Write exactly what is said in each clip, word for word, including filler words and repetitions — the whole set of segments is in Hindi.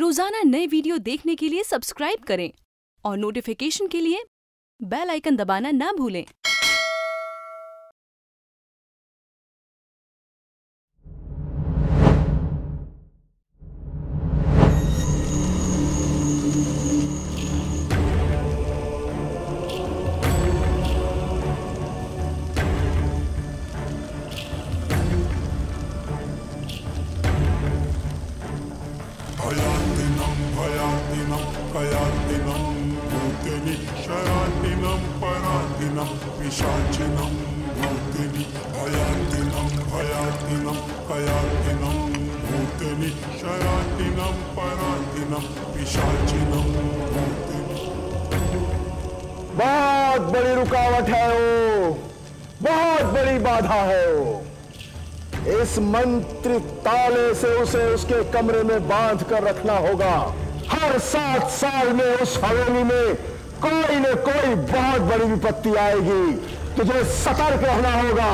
रोजाना नए वीडियो देखने के लिए सब्सक्राइब करें और नोटिफिकेशन के लिए बेल आइकन दबाना ना भूलें। Kayantinam, kayantinam, kayantinam, bhutini, sharantinam, parantinam, vishanchinam, bhutini. Kayantinam, kayantinam, kayantinam, bhutini, sharantinam, parantinam, vishanchinam, bhutini. बहुत बड़ी रुकावट है वो, बहुत बड़ी बाधा है वो। इस मंत्र ताले से उसे उसके कमरे में बांध कर रखना होगा। हर सात साल में उस हवेली में कोई न कोई बहुत बड़ी विपत्ति आएगी। तुझे सतर्क रहना होगा।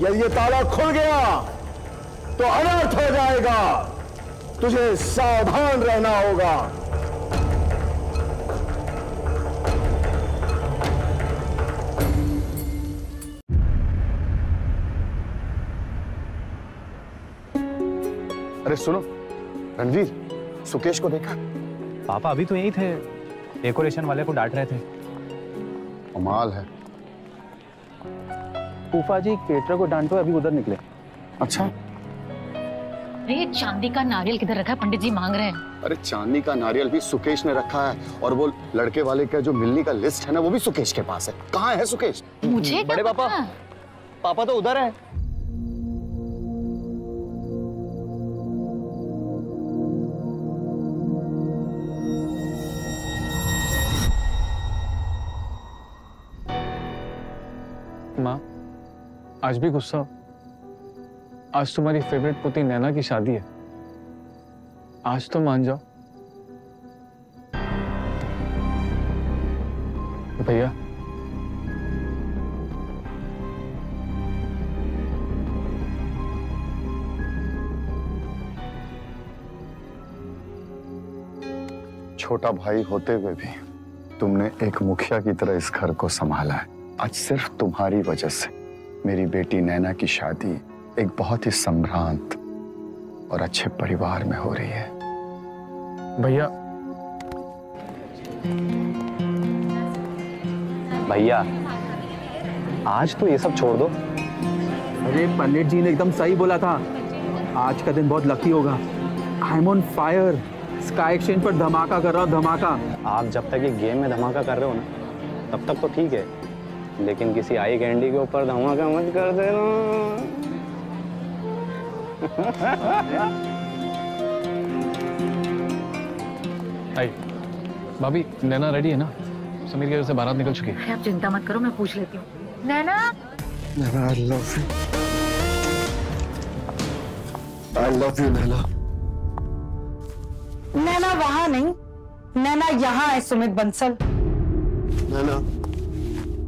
यदि ये ताला खुल गया तो अनर्थ हो जाएगा। तुझे सावधान रहना होगा। अरे सुनो रणवीर, सुकेश को देखा? पापा अभी तो यही थे, डेकोरेशन वाले को डांट रहे थे। कमाल है। फूफा जी केटरर को डांटो, अभी उधर निकले। अच्छा, अरे ये चांदी का नारियल किधर रखा है? पंडित जी मांग रहे हैं। अरे चांदी का नारियल भी सुकेश ने रखा है, और वो लड़के वाले का जो मिलने का लिस्ट है ना, वो भी सुकेश के पास है। कहाँ है सुकेश? मुझे बड़े पापा, पापा तो उधर है। माँ, आज भी गुस्सा? आज तुम्हारी फेवरेट पोती नैना की शादी है, आज तो मान जाओ। भैया छोटा भाई होते हुए भी तुमने एक मुखिया की तरह इस घर को संभाला है। आज सिर्फ तुम्हारी वजह से मेरी बेटी नैना की शादी एक बहुत ही सम्भ्रांत और अच्छे परिवार में हो रही है। भैया भैया आज तो ये सब छोड़ दो। अरे पंडित जी ने एकदम सही बोला था, आज का दिन बहुत लकी होगा। I am on fire, sky exchange पर धमाका कर रहा हूँ, धमाका। आप जब तक ये गेम में धमाका कर रहे हो ना, तब तक तो ठीक है, लेकिन किसी आई कैंडी के ऊपर धमाका मत कर देना। आई, भाभी नैना रेडी है ना? समीर की वजह से बारात निकल चुकी है। आप चिंता मत करो, मैं पूछ लेती हूँ। Naina, Naina I love you, I love you Naina. Naina वहाँ नहीं, नैना यहाँ है। सुमित बंसल, नैना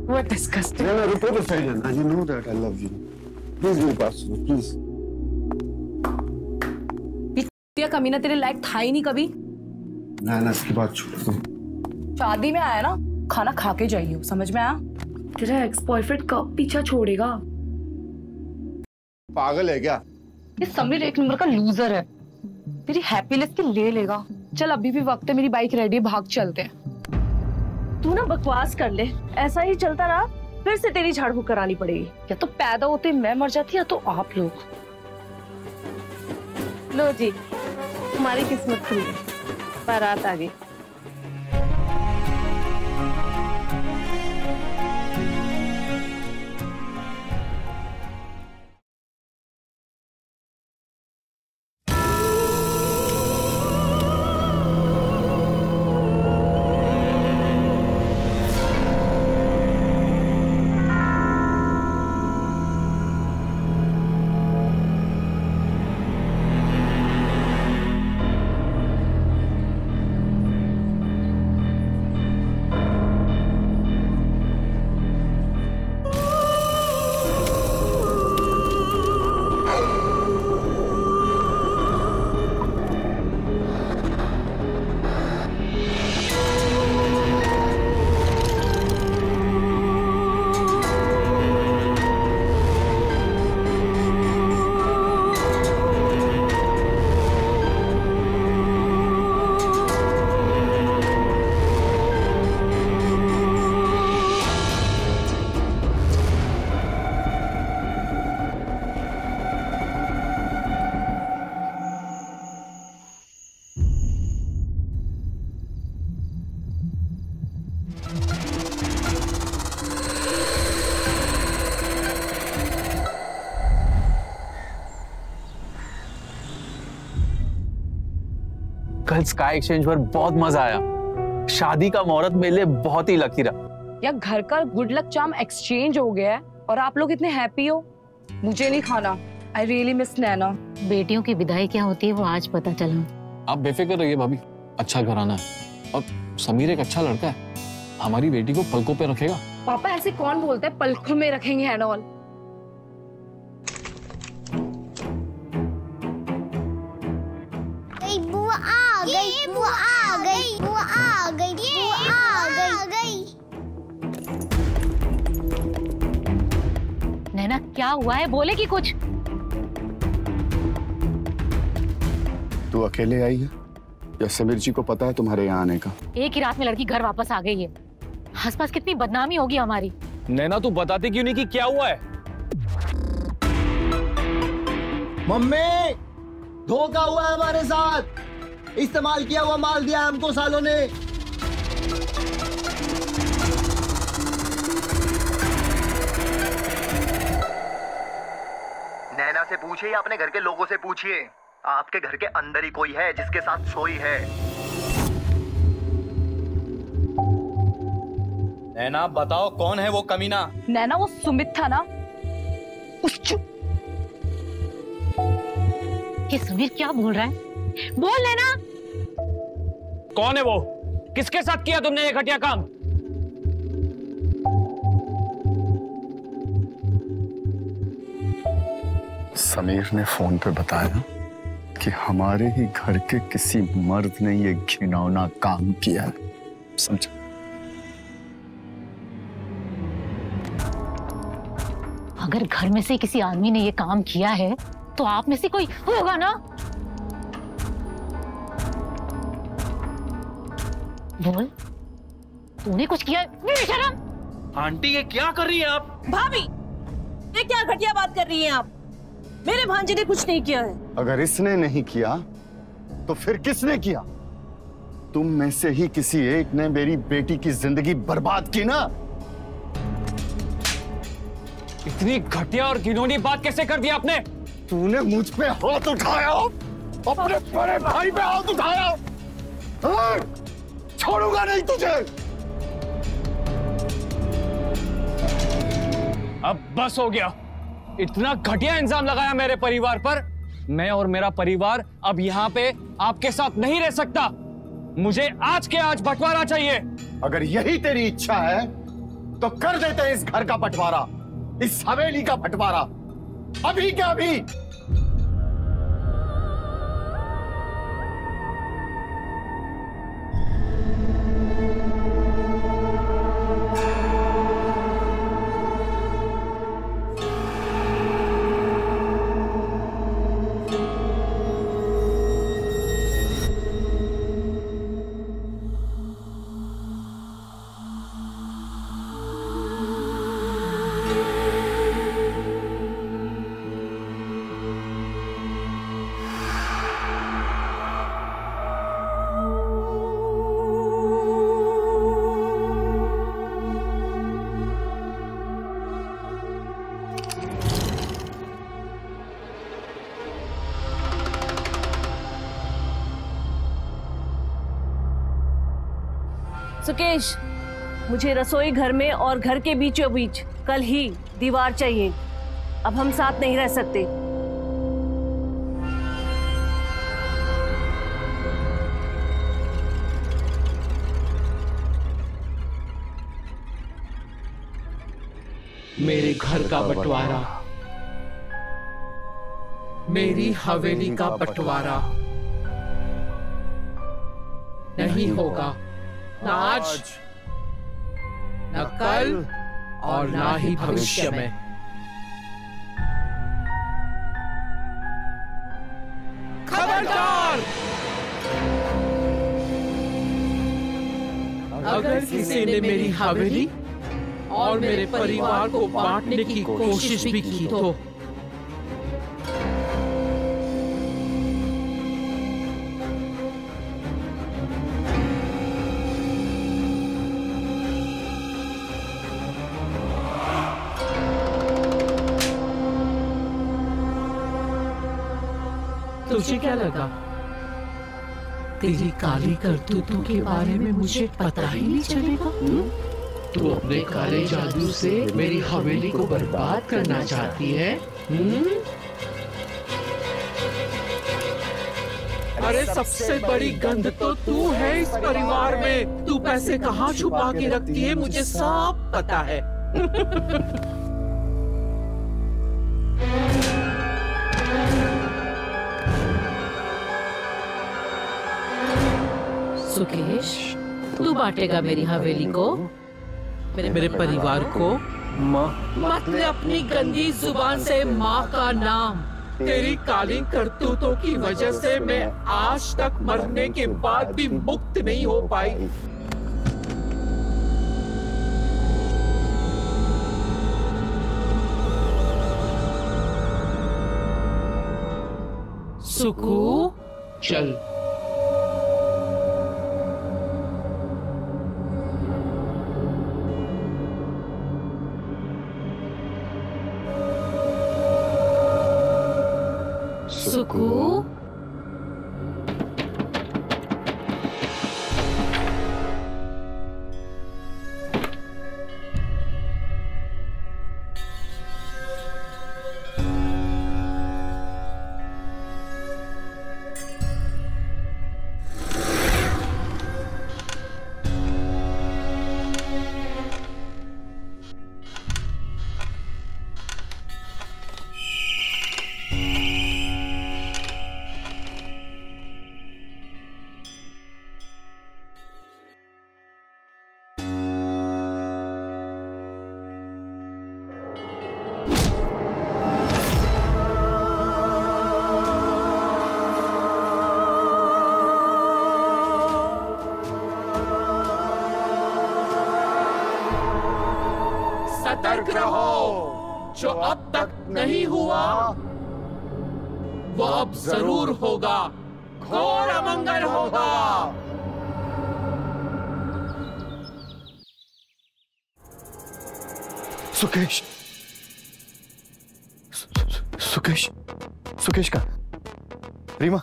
What disgusting! Nana, report to Sajan. I know that I love you. Please do pass me, please. पिछली कमीना तेरे लायक था ही नहीं कभी। Nana, इसकी बात छोड़ दो। शादी में आया ना, खाना खा के जाइयो, समझ में आया? तेरा एक्स बॉयफ्रेंड कब पीछा छोड़ेगा? पागल है क्या? ये समीर एक नंबर का लूजर है। तेरी हैप्पीनेस की ले लेगा। चल अभी भी वक्त है, मेरी बाइक रेडी है, भाग चलते हैं। तू ना बकवास कर ले, ऐसा ही चलता रहा फिर से तेरी झाड़ फूक करानी पड़ेगी। या तो पैदा होते मैं मर जाती, या तो आप लोग। लो जी, तुम्हारी किस्मत खुली, बारात आ गई। कल स्काई एक्सचेंज पर बहुत मजा आया। शादी का मुहूर्त मेरे लिए बहुत ही लकी रहा। यार घर का गुड लक चाम एक्सचेंज हो गया है और आप लोग इतने हैप्पी हो। मुझे नहीं खाना। I really miss Naina. बेटियों की विदाई क्या होती है वो आज पता चला। आप बेफिक्र रहिए भाभी, अच्छा घराना है और समीर एक अच्छा लड़का है, हमारी बेटी को पलकों पे रखेगा। पापा ऐसे कौन बोलता है पलकों में रखेंगे एंड ऑल। बुआ आ गई, बुआ आ गई, बुआ आ गई, बुआ आ गई। नैना क्या हुआ है, बोले कि कुछ। तू अकेले आई है या समीर जी को पता है तुम्हारे यहाँ आने का? एक ही रात में लड़की घर वापस आ गई है, आस पास कितनी बदनामी होगी हमारी। नैना तू बताती क्यों नहीं कि क्या हुआ है? मम्मी धोखा हुआ है हमारे साथ, इस्तेमाल किया हुआ माल दिया हमको सालों ने। नैना से पूछिए, आपने घर के लोगों से पूछिए, आपके घर के अंदर ही कोई है जिसके साथ सोई है। नैना बताओ कौन है वो कमीना? नैना वो सुमित था ना। उस ये सुमित क्या बोल रहा है? बोल नैना कौन है वो, किसके साथ किया तुमने ये घटिया काम? समीर ने फोन पे बताया कि हमारे ही घर के किसी मर्द ने ये घिनौना काम किया है, समझा? अगर घर में से किसी आदमी ने ये काम किया है तो आप में से कोई होगा ना। बोल तूने कुछ किया है? शर्म आंटी ये क्या कर रही है आप? भाभी ये क्या घटिया बात कर रही हैं आप? मेरे भांजे ने कुछ नहीं किया है। अगर इसने नहीं किया तो फिर किसने किया? तुम में से ही किसी एक ने मेरी बेटी की जिंदगी बर्बाद की ना। इतनी घटिया और घिनौनी बात कैसे कर दी आपने? तूने मुझ पे हाथ उठाया, अपने बड़े भाई पे हाथ उठाया। हाँ, छोड़ूंगा नहीं तुझे। अब बस हो गया, इतना घटिया इंजाम लगाया मेरे परिवार पर। मैं और मेरा परिवार अब यहाँ पे आपके साथ नहीं रह सकता। मुझे आज के आज बंटवारा चाहिए। अगर यही तेरी इच्छा है तो कर देते हैं इस घर का बंटवारा, इस हवेली का बंटवारा, अभी क्या अभी। सुकेश, मुझे रसोई घर में और घर के बीचों बीच कल ही दीवार चाहिए। अब हम साथ नहीं रह सकते। मेरे घर का बंटवारा, मेरी हवेली का बंटवारा नहीं होगा, ना आज, ना कल और ना ही भविष्य में। खबरदार, अगर किसी ने मेरी हवेली और मेरे परिवार को बांटने की कोशिश भी की तो तुझे क्या लगा तेरी काली करतूतों के बारे में मुझे पता ही नहीं चलेगा। तू अपने काले जादू से मेरी हवेली को बर्बाद करना चाहती है? हुँ? अरे सबसे बड़ी गंध तो तू है इस परिवार में। तू पैसे कहाँ छुपा के रखती है, मुझे सब पता है। सुकेश, तू बांटेगा मेरी हवेली को, मेरे, मेरे परिवार को? माँ, मतलब अपनी गंदी जुबान से माँ का नाम। तेरी काली करतूतों की वजह से मैं आज तक मरने के बाद भी मुक्त नहीं हो पाई। सुकू, चल। सुकू, सतर्क रहो, जो अब तक नहीं हुआ वो अब जरूर होगा, घोर अमंगल होगा। सुकेश, सुकेश, सुकेश का रीमा,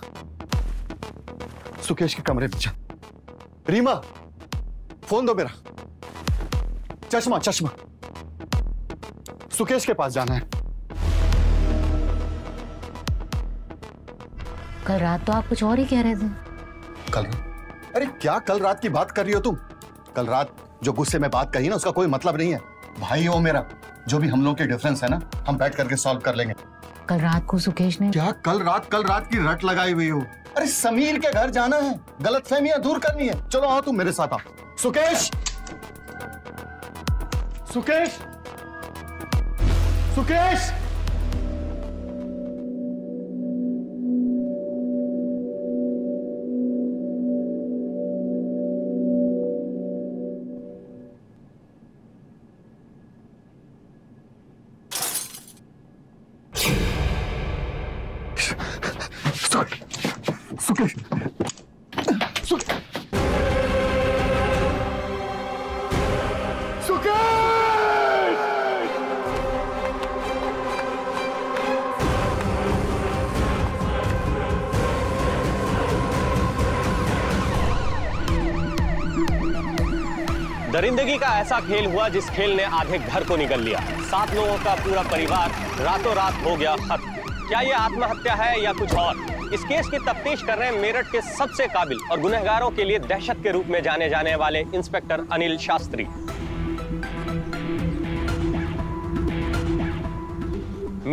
सुकेश के कमरे में जा। रीमा, फोन दो मेरा। चश्मा, चश्मा, सुकेश के पास जाना है। कल रात तो आप कुछ और ही कह रहे थे। कल? अरे क्या कल रात की बात कर रही हो तुम? कल रात जो गुस्से में बात कही ना, उसका कोई मतलब नहीं है। भाई हो मेरा, जो भी हम लोगों के डिफरेंस है ना, हम बैठ करके सॉल्व कर लेंगे। कल रात को सुकेश ने क्या? कल रात, कल रात की रट लगाई हुई हो। अरे समीर के घर जाना है, गलतफहमियां दूर करनी है। चलो आओ, तुम मेरे साथ आओ। सुकेश, सुकेश, सुकेश, सुकेश, दरिंदगी का ऐसा खेल हुआ जिस खेल ने आधे घर को निगल लिया। सात लोगों का पूरा परिवार रातों रात हो गया खत्म। क्या ये आत्महत्या है या कुछ और? इस केस की तफ्तीश कर रहे मेरठ के सबसे काबिल और गुनहगारों के लिए दहशत के रूप में जाने जाने वाले इंस्पेक्टर अनिल शास्त्री।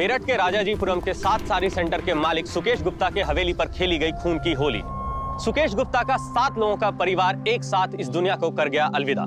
मेरठ के राजाजीपुरम के सात सारी सेंटर के मालिक सुकेश गुप्ता के हवेली पर खेली गई खून की होली। सुकेश गुप्ता का सात लोगों का परिवार एक साथ इस दुनिया को कर गया अलविदा।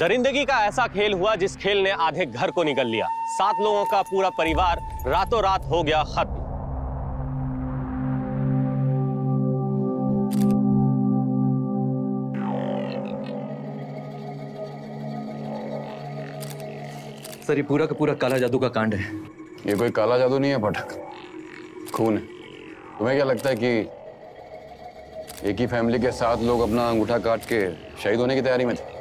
दरिंदगी का ऐसा खेल हुआ जिस खेल ने आधे घर को निगल लिया। सात लोगों का पूरा परिवार रातों रात हो गया खत्म। सर, ये पूरा का पूरा काला जादू का कांड है। ये कोई काला जादू नहीं है पाठक, खून है। तुम्हें क्या लगता है कि एक ही फैमिली के सात लोग अपना अंगूठा काट के शहीद होने की तैयारी में थे?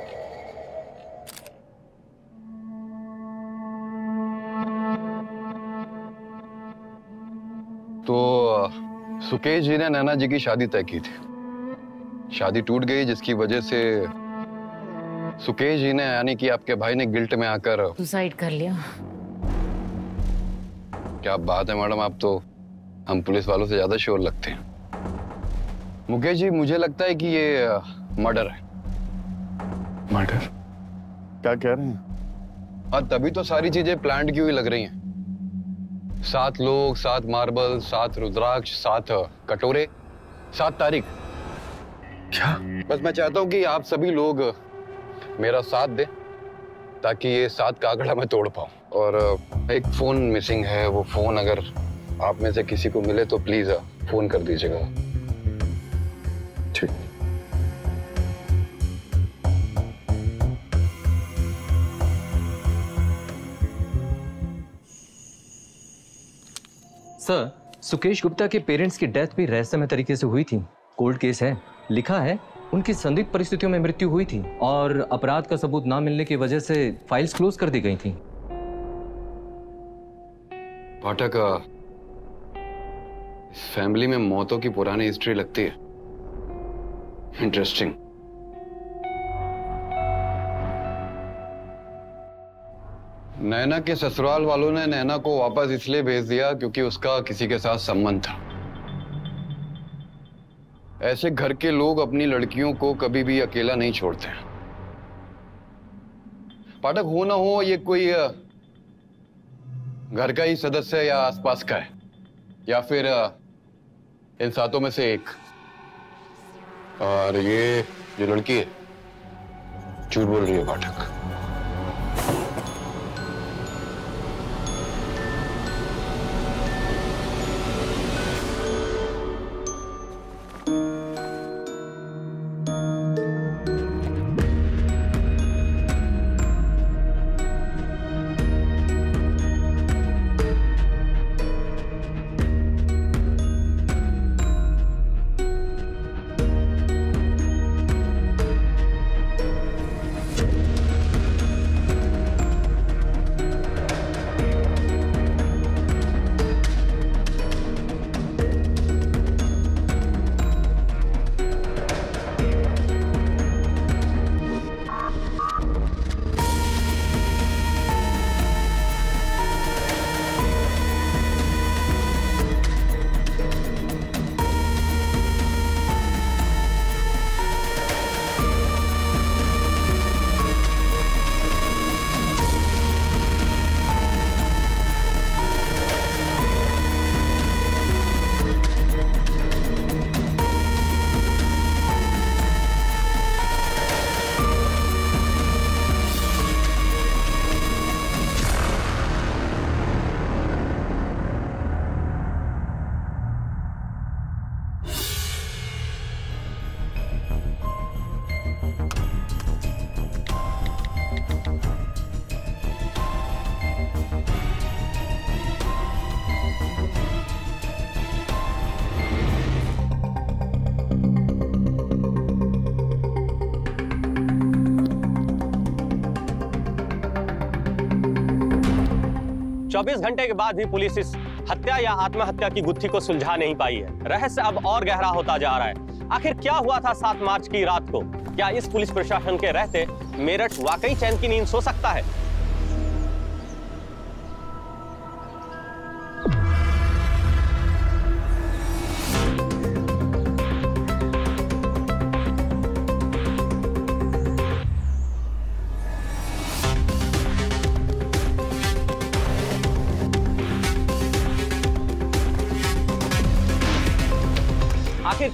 तो सुकेश जी ने नैना जी की शादी तय की थी, शादी टूट गई, जिसकी वजह से सुकेश जी ने यानी कि आपके भाई ने गिल्ट में आकर सुसाइड कर लिया। क्या बात है मैडम, आप तो हम पुलिस वालों से ज्यादा श्योर लगते हैं। मुकेश जी, मुझे लगता है कि ये मर्डर है। मर्डर? क्या कह रहे हैं? और तभी तो सारी चीजें प्लान्ड की हुई लग रही हैं। सात लोग, सात मार्बल, सात रुद्राक्ष, सात कटोरे, सात तारीख। क्या? बस मैं चाहता हूँ कि आप सभी लोग मेरा साथ दें ताकि ये सात कागड़ा मैं तोड़ पाऊँ। और एक फोन मिसिंग है, वो फोन अगर आप में से किसी को मिले तो प्लीज फोन कर दीजिएगा। ठीक। सर, सुकेश गुप्ता के पेरेंट्स की डेथ भी रहस्यमय तरीके से हुई थी, कोल्ड केस है। लिखा है उनकी संदिग्ध परिस्थितियों में मृत्यु हुई थी और अपराध का सबूत ना मिलने की वजह से फाइल्स क्लोज कर दी गई थी। पाठक, इस फैमिली में मौतों की पुरानी हिस्ट्री लगती है। इंटरेस्टिंग। नैना के ससुराल वालों ने नैना को वापस इसलिए भेज दिया क्योंकि उसका किसी के साथ संबंध था। ऐसे घर के लोग अपनी लड़कियों को कभी भी अकेला नहीं छोड़ते हैं। पाठक, हो ना हो ये कोई घर का ही सदस्य है या आसपास का है या फिर इन सातों में से एक। और ये जो लड़की है झूठ बोल रही है पाठक। चौबीस घंटे के बाद भी पुलिस इस हत्या या आत्महत्या की गुत्थी को सुलझा नहीं पाई है। रहस्य अब और गहरा होता जा रहा है। आखिर क्या हुआ था सात मार्च की रात को? क्या इस पुलिस प्रशासन के रहते मेरठ वाकई चैन की नींद सो सकता है?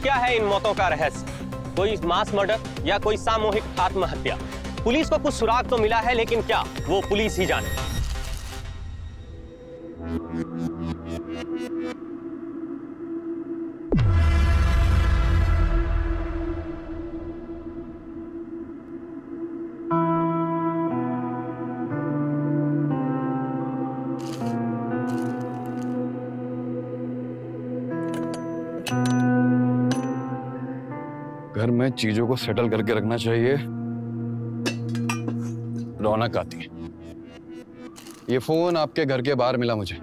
क्या है इन मौतों का रहस्य? कोई मास मर्डर या कोई सामूहिक आत्महत्या? पुलिस को कुछ सुराग तो मिला है, लेकिन क्या, वो पुलिस ही जाने। घर में चीजों को सेटल करके रखना चाहिए, रौनक आती है। ये फोन आपके घर के बाहर मिला मुझे,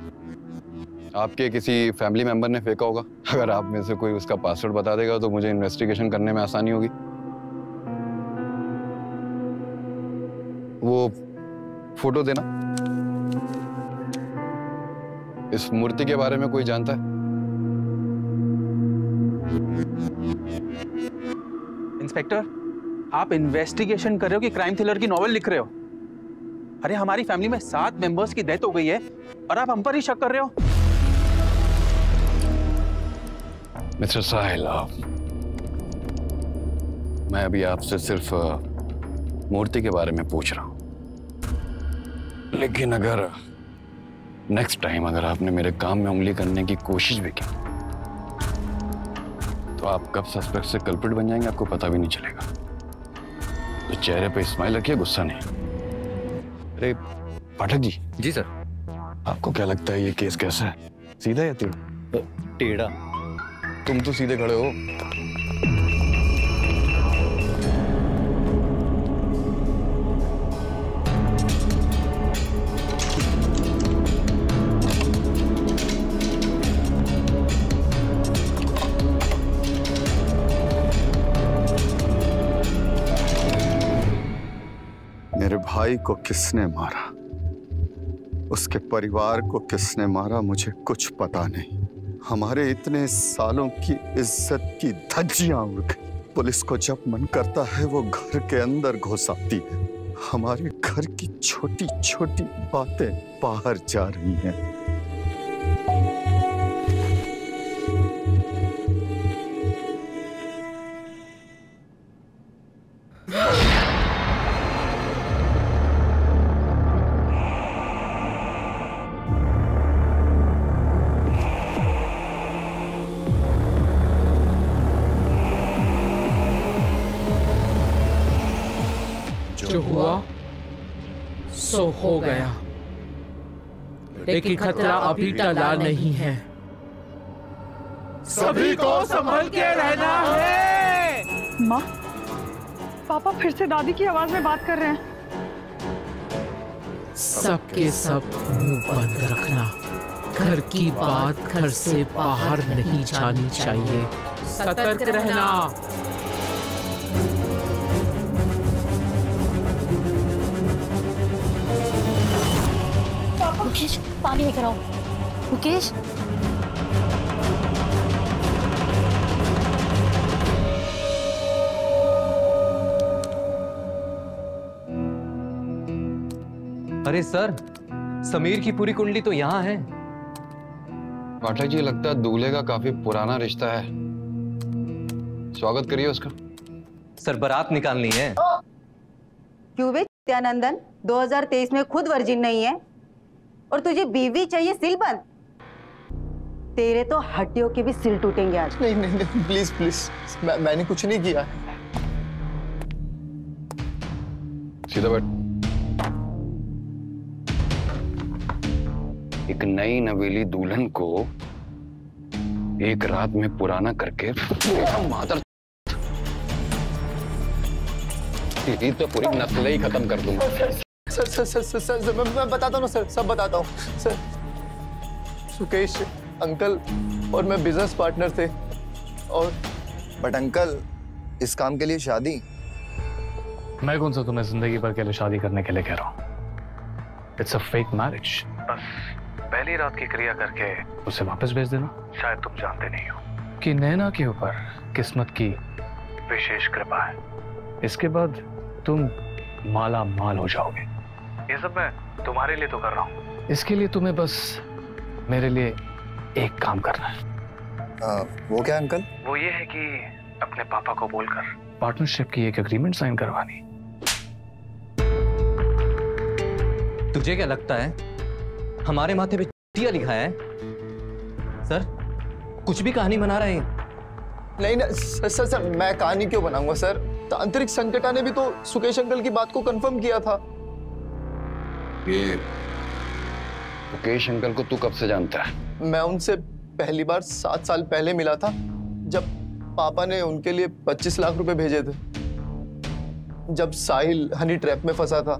आपके किसी फैमिली मेंबर ने फेंका होगा। अगर आप में से कोई उसका पासवर्ड बता देगा तो मुझे इन्वेस्टिगेशन करने में आसानी होगी। वो फोटो देना। इस मूर्ति के बारे में कोई जानता है? इंस्पेक्टर, आप इन्वेस्टिगेशन कर रहे हो कि क्राइम थ्रिलर की नॉवेल लिख रहे हो? अरे हमारी फैमिली में सात मेंबर्स की डेथ हो गई है और आप हम पर ही शक कर रहे हो? मिस्टर साहिल, मैं अभी आपसे सिर्फ मूर्ति के बारे में पूछ रहा हूं, लेकिन अगर नेक्स्ट टाइम अगर आपने मेरे काम में उंगली करने की कोशिश भी की तो आप कब सस्पेक्ट से कल्प्रिट बन जाएंगे आपको पता भी नहीं चलेगा। तो चेहरे पे स्माइल रखिए, गुस्सा नहीं। अरे पाठक जी। जी सर। आपको क्या लगता है ये केस कैसा है, सीधा या टेढ़ा? टेढ़ा। तुम तो सीधे खड़े हो। भाई को किसने मारा, उसके परिवार को किसने मारा, मुझे कुछ पता नहीं। हमारे इतने सालों की इज्जत की धज्जियां उड़ गई। पुलिस को जब मन करता है वो घर के अंदर घुस आती है। हमारे घर की छोटी छोटी बातें बाहर जा रही हैं। जो हुआ सो हो गया, लेकिन खतरा अभी टला नहीं है। सभी को संभल के रहना है। माँ, पापा फिर से दादी की आवाज में बात कर रहे हैं। सबके सब मुंह बंद रखना, घर की बात घर से बाहर नहीं जानी चाहिए। सतर्क रहना। मुकेश, पानी लेकर आओ। मुकेश, अरे सर, समीर की पूरी कुंडली तो यहाँ है। पाठक जी, लगता है दूल्हे का काफी पुराना रिश्ता है। स्वागत करिए उसका। सर, बारात निकालनी है। क्यों बे सत्यानंदन, दो हज़ार तेईस में खुद वर्जिन नहीं है और तुझे बीवी चाहिए सिलबंद? तेरे तो हड्डियों के भी सिल टूटेंगे आज। नहीं नहीं, नहीं प्लीज प्लीज, मैं, मैंने कुछ नहीं किया। सीधा बैठ। एक नई नवेली दुल्हन को एक रात में पुराना करके मादर, तेरी तो पूरी नस्ल ही खत्म कर दूंगा। Sir sir sir sir sir मैं बताता हूँ सर, सब बताता हूँ सर। सुकेश अंकल और मैं बिजनेस पार्टनर थे और बट अंकल, इस काम के लिए शादी? मैं कौन सा तुम्हें जिंदगी भर के लिए शादी करने के लिए कह रहा हूँ। It's a fake marriage. बस पहली रात की क्रिया करके उसे वापस भेज देना। शायद तुम जानते नहीं हो कि नैना के ऊपर किस्मत की विशेष कृपा है। इसके बाद तुम माला माल हो जाओगे। ये सब मैं तुम्हारे लिए तो कर रहा हूँ। इसके लिए तुम्हें बस मेरे लिए एक काम करना है। आ, वो क्या अंकल? वो ये है कि अपने पापा को बोलकर पार्टनरशिप की एक एग्रीमेंट साइन करवानी। तुझे क्या लगता है हमारे माथे पे चीटिया लिखा है? सर, कुछ भी कहानी बना रहे हैं। नहीं ना सर, सर सर मैं कहानी क्यों बनाऊंगा सर? तांत्रिक संकटा ने भी तो सुकेश अंकल की बात को कंफर्म किया था। ये सुकेश अंकल को तू कब से जानता है? मैं उनसे पहली बार सात साल पहले मिला था, जब पापा ने उनके लिए पच्चीस लाख रुपए भेजे थे जब साहिल हनी ट्रैप में फंसा था।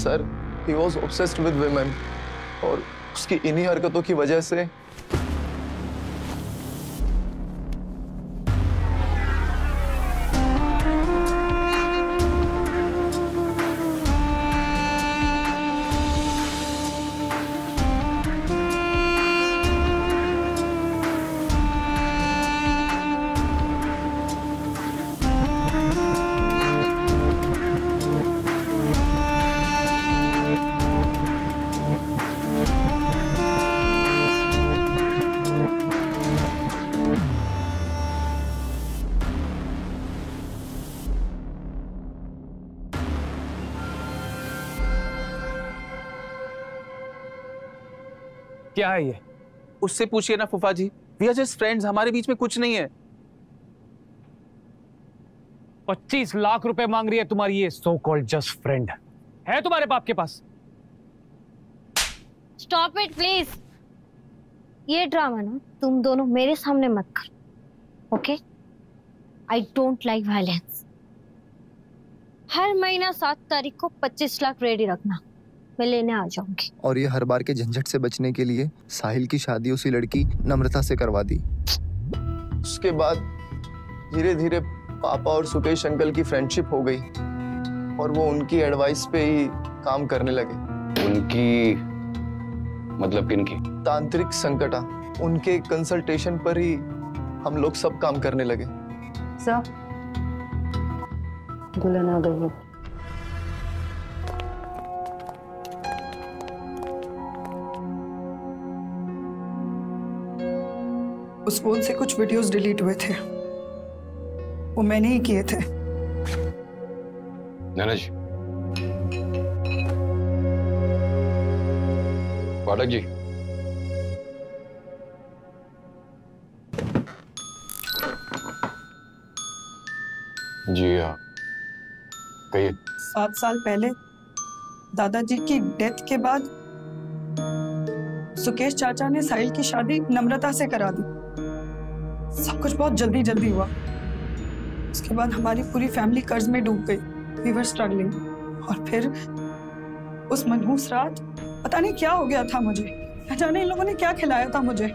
Sir, he was obsessed with women और उसकी इन्हीं हरकतों की वजह से क्या है ये? उससे पूछिए ना फूफा जी, वी आर जस्ट फ्रेंड्स, हमारे बीच में कुछ नहीं है। पच्चीस लाख रुपए मांग रही है तुम्हारी ये सो कॉल्ड जस्ट फ्रेंड। है तुम्हारे बाप के पास? स्टॉप इट प्लीज, ये ड्रामा ना तुम दोनों मेरे सामने मत करो, okay? I don't like violence. हर महीना सात तारीख को पच्चीस लाख रेडी रखना, मैं लेने आ जाऊंगी। और ये हर बार के झंझट से बचने के लिए साहिल की शादी उसी लड़की नम्रता से करवा दी। उसके बाद धीरे धीरे पापा और सुकेश अंकल की फ्रेंडशिप हो गई और वो उनकी एडवाइस पे ही काम करने लगे। उनकी मतलब किनकी? तांत्रिक संकटा, उनके कंसल्टेशन पर ही हम लोग सब काम करने लगे। सर दुल्हन आ गई। उस फोन से कुछ वीडियोस डिलीट हुए थे, वो मैंने ही किए थे। नाना जी, पाठक जी, जी हाँ कहिए। सात साल पहले दादाजी की डेथ के बाद सुकेश चाचा ने साहिल की शादी नम्रता से करा दी। सब कुछ बहुत जल्दी जल्दी हुआ। उसके बाद हमारी पूरी फैमिली कर्ज में डूब गई। We were struggling। और फिर उस मनहूस रात पता नहीं क्या हो गया था मुझे, न जाने इन लोगों ने क्या खिलाया था मुझे,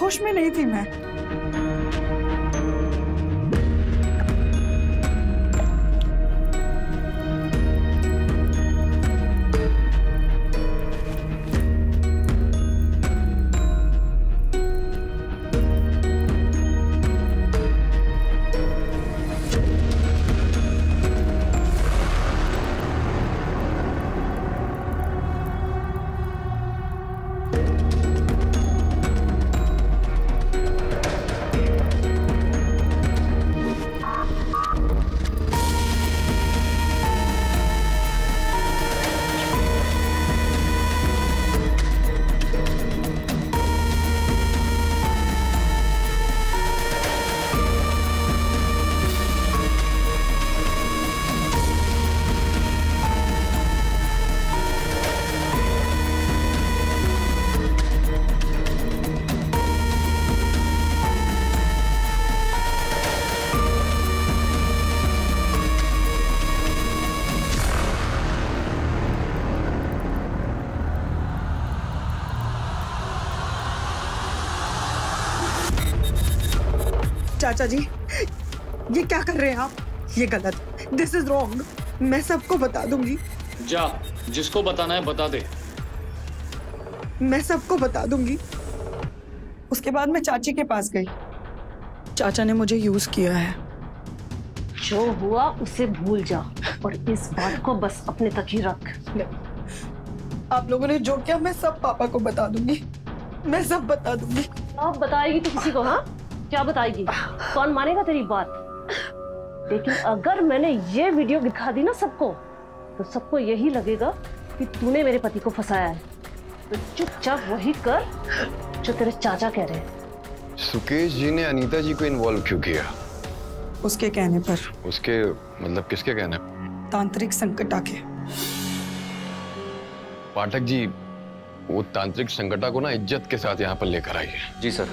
होश में नहीं थी मैं। चाचा जी, ये क्या कर रहे हैं आप? ये गलत, दिस इज रॉन्ग। मैं सबको बता दूंगी। जा, जिसको बताना है बता दे। मैं सबको बता दूंगी। उसके बाद मैं चाची के पास गई। चाचा ने मुझे यूज किया है। जो हुआ उसे भूल जा और इस बात को बस अपने तक ही रख। आप लोगों ने जो किया मैं सब पापा को बता दूंगी, मैं सब बता दूंगी। आप बताएगी तो किसी को? हाँ, क्या बताएगी? कौन मानेगा तेरी बात? लेकिन अगर मैंने ये वीडियो दिखा दी ना सबको, तो सबको यही लगेगा कि तूने मेरे पति को फंसाया है। तो चुपचाप वही कर जो तेरे चाचा कह रहे हैं। सुकेश जी ने अनीता जी को इन्वॉल्व क्यों किया? उसके कहने पर। उसके मतलब किसके कहने पर? तांत्रिक संकटा के। पाठक जी, वो तांत्रिक संकटा को ना इज्जत के साथ यहाँ पर लेकर आई है। जी सर।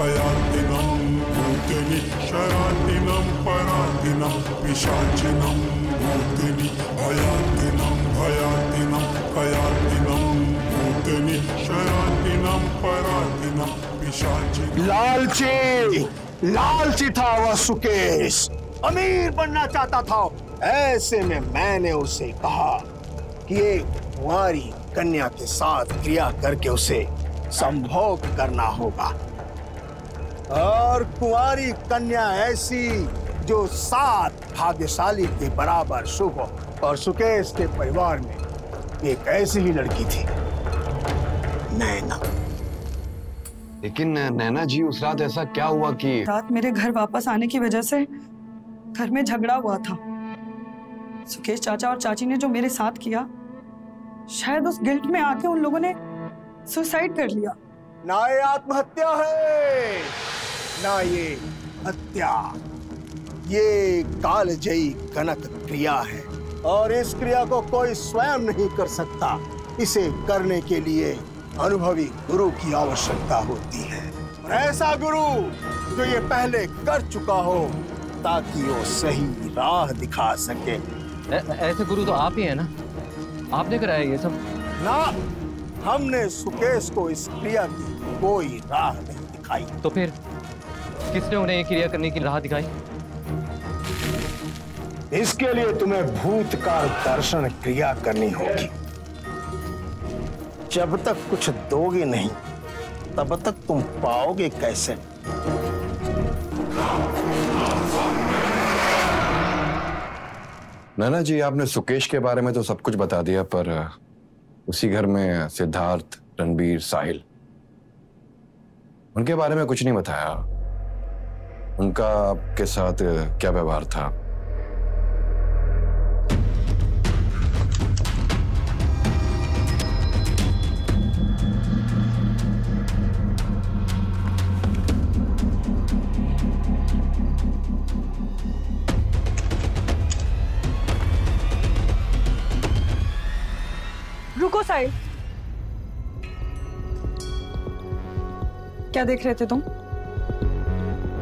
कयातिनम भूतिनि शरातिनम परातिनम पिशाचिनम भूतिनि भयातिनम भयातिनम कयातिनम भूतिनि शरातिनम परातिनम पिशाचिनम। लालची लालची था वह सुकेश, अमीर बनना चाहता था। ऐसे में मैंने उसे कहा कि ये कुंवारी कन्या के साथ क्रिया करके उसे संभोग करना होगा, और कुंवारी कन्या ऐसी जो सात भाग्यशाली के बराबर शुभ और सुकेश के परिवार में एक ऐसी ही लड़की थी, नैना। लेकिन नैना जी, उस रात ऐसा क्या हुआ कि रात मेरे घर वापस आने की वजह से घर में झगड़ा हुआ था। सुकेश चाचा और चाची ने जो मेरे साथ किया, शायद उस गिल्ट में आके उन लोगों ने सुसाइड कर लिया। ना ये आत्महत्या है, ना ये हत्या, ये कालजयी कनक क्रिया है, और इस क्रिया को कोई स्वयं नहीं कर सकता। इसे करने के लिए अनुभवी गुरु की आवश्यकता होती है, और ऐसा गुरु जो ये पहले कर चुका हो, ताकि वो सही राह दिखा सके। ऐसे गुरु तो आप ही है ना, आपने कराया ये सब? ना, हमने सुकेश को इस क्रिया की कोई राह नहीं दिखाई। तो फिर किसने उन्हें ये क्रिया करने की राह दिखाई? इसके लिए तुम्हें भूत का दर्शन क्रिया करनी होगी। जब तक कुछ दोगे नहीं, तब तक तुम पाओगे कैसे? नैना जी, आपने सुकेश के बारे में तो सब कुछ बता दिया, पर उसी घर में सिद्धार्थ, रणबीर, साहिल, उनके बारे में कुछ नहीं बताया। उनका आपके साथ क्या व्यवहार था? रुको साहिल, क्या देख रहे थे तुम?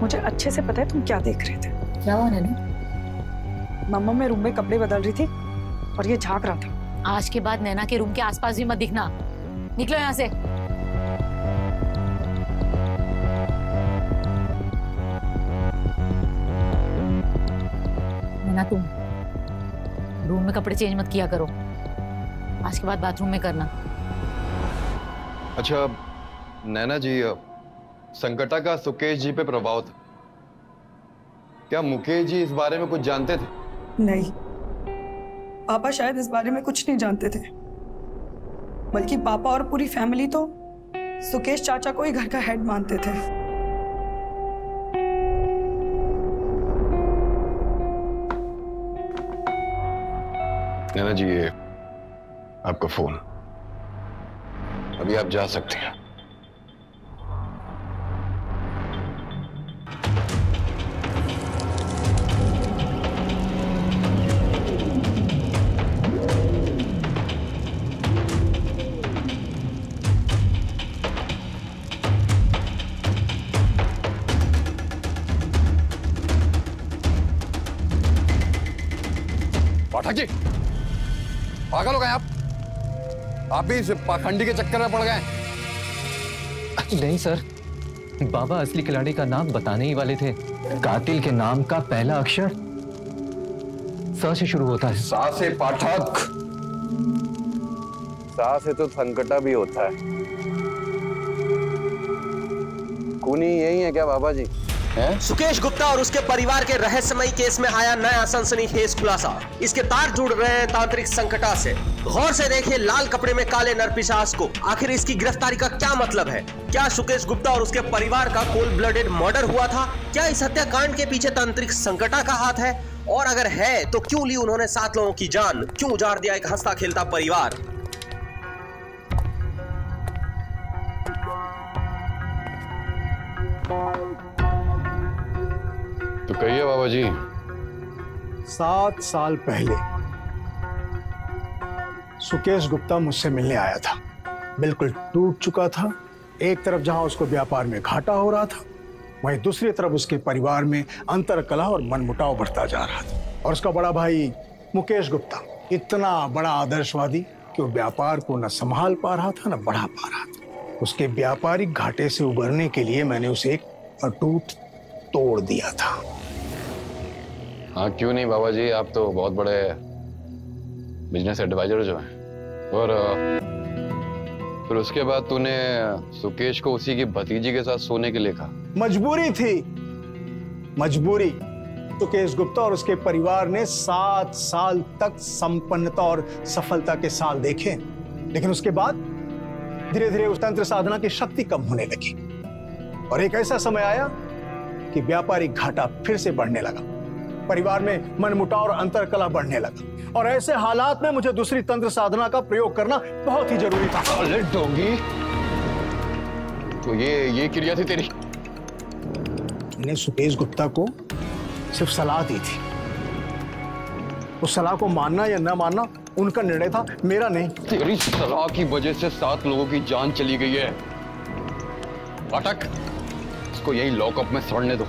मुझे अच्छे से पता है तुम क्या देख रहे थे। क्या हुआ नैना? मम्मा मैं रूम में कपड़े बदल रही थी और ये झांक रहा था। आज के बाद नैना के रूम के आसपास भी मत दिखना, निकलो यहाँ से। नैना, तुम रूम में कपड़े चेंज मत किया करो, आज के बाद बाथरूम में करना। अच्छा नैना जी, संकटा का सुकेश जी पे प्रभाव था, क्या मुकेश जी इस बारे में कुछ जानते थे? नहीं, पापा शायद इस बारे में कुछ नहीं जानते थे, बल्कि पापा और पूरी फैमिली तो सुकेश चाचा को ही घर का हेड मानते थे। नैना जी, ये आपका फोन, अभी आप जा सकते हैं। पाठक जी, पागल हो गए आप आप भी इस पाखंडी के चक्कर में पड़ गए। नहीं सर, बाबा असली खिलाड़ी का नाम बताने ही वाले थे। कातिल के नाम का पहला अक्षर सा से शुरू होता है। सा से पाठक, सा से तो संकटा भी होता है। कूनी यही है क्या बाबा जी? है? सुकेश गुप्ता और उसके परिवार के रहस्यमयी केस में आया नया सनसनीखेज खुलासा। इसके तार जुड़ रहे हैं तांत्रिक संकटा से। गौर से देखें लाल कपड़े में काले नरपिशाच को। आखिर इसकी गिरफ्तारी का क्या मतलब है? क्या सुकेश गुप्ता और उसके परिवार का कोल्ड ब्लडेड मर्डर हुआ था? क्या इस हत्याकांड के पीछे तांत्रिक संकटा का हाथ है? और अगर है तो क्यों ली उन्होंने सात लोगों की जान? क्यों उजाड़ दिया एक हंसता खेलता परिवार? तो कहिए बाबा जी। सात साल पहले सुकेश गुप्ता मुझसे मिलने आया था। बिल्कुल टूट चुका था एक तरफ जहां उसको व्यापार में घाटा हो रहा था, वहीं दूसरी तरफ उसके परिवार में अंतरकलह और मनमुटाव बढ़ता जा रहा था। और उसका बड़ा भाई मुकेश गुप्ता इतना बड़ा आदर्शवादी कि वो व्यापार को न संभाल पा रहा था न बढ़ा पा रहा था। उसके व्यापारिक घाटे से उबरने के लिए मैंने उसे एक अटूट तोड़ दिया था। हाँ, क्यों नहीं बाबा जी, आप तो बहुत बड़े बिजनेस एडवाइजर जो हैं। और फिर उसके बाद तूने सुकेश को उसी की भतीजी के साथ सोने के लिए कहा। मजबूरी थी, मजबूरी। सुकेश गुप्ता और उसके परिवार ने सात साल तक संपन्नता और सफलता के साल देखे, लेकिन उसके बाद धीरे धीरे उस तंत्र साधना की शक्ति कम होने लगी और एक ऐसा समय आया कि व्यापारिक घाटा फिर से बढ़ने लगा, परिवार में मनमुटाव और अंतरकलह बढ़ने लगा। और ऐसे हालात में मुझे दूसरी तंत्र साधना का प्रयोग करना बहुत ही जरूरी था। तो ये ये क्रिया थी तेरी। मैंने सुकेश गुप्ता को सिर्फ सलाह दी थी, उस सलाह को मानना या न मानना उनका निर्णय था, मेरा नहीं। तेरी सलाह की वजह से सात लोगों की जान चली गई है। अटक, इसको यही लॉकअप में सड़ने दो।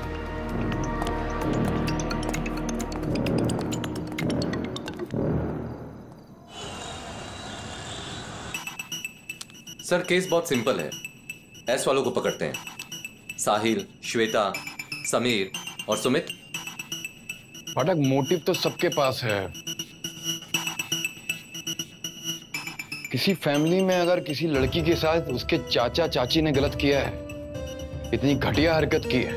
सर, केस बहुत सिंपल है। एस वालों को पकड़ते हैं, साहिल, श्वेता, समीर और सुमित। अटक, मोटिव तो सबके पास है। किसी फैमिली में अगर किसी लड़की के साथ उसके चाचा चाची ने गलत किया है, इतनी घटिया हरकत की है,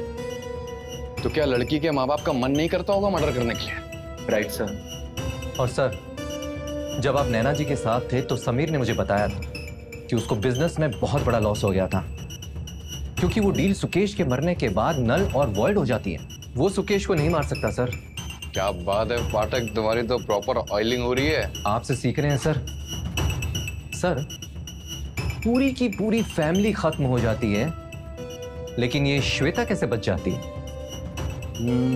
तो क्या लड़की के माँ बाप का मन नहीं करता होगा मर्डर करने के लिए? Right sir. और सर, जब आप नैना जी के साथ थे तो समीर ने मुझे बताया था कि उसको बिजनेस में बहुत बड़ा लॉस हो गया था, क्योंकि वो डील सुकेश के मरने के बाद नल और वॉइड हो जाती है। वो सुकेश को नहीं मार सकता। सर, क्या बात है पाठक, तुम्हारी तो प्रॉपर ऑयलिंग हो रही है। आपसे सीख रहे हैं सर। सर, पूरी की पूरी फैमिली खत्म हो जाती है, लेकिन ये श्वेता कैसे बच जाती है?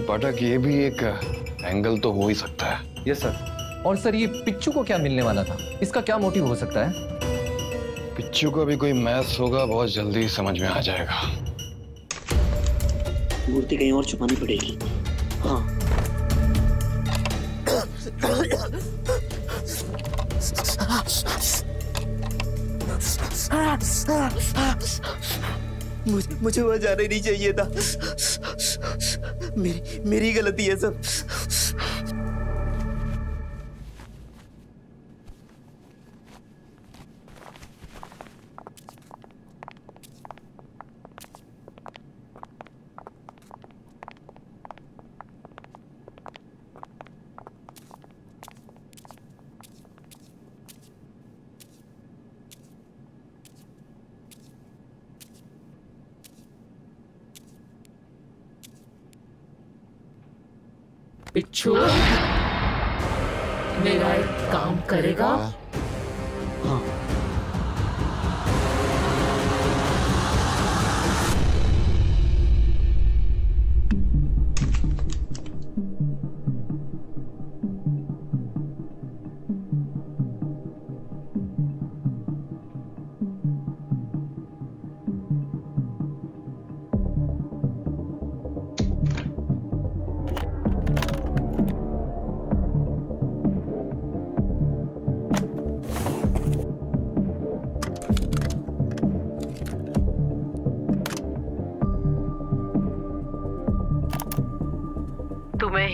पाठक, ये भी एक एंगल तो हो ही सकता है। Yes sir. और सर, ये पिच्चू को क्या मिलने वाला था? इसका क्या मोटिव हो सकता है? पिच्चू का भी कोई मैथ्स होगा, बहुत जल्दी समझ में आ जाएगा। मूर्ति कहीं और छुपानी पड़ेगी। हाँ। मुझे मुझे वहां जाना ही नहीं चाहिए था। मेरी मेरी गलती है सब। पिच्चू मेरा एक काम करेगा। हाँ।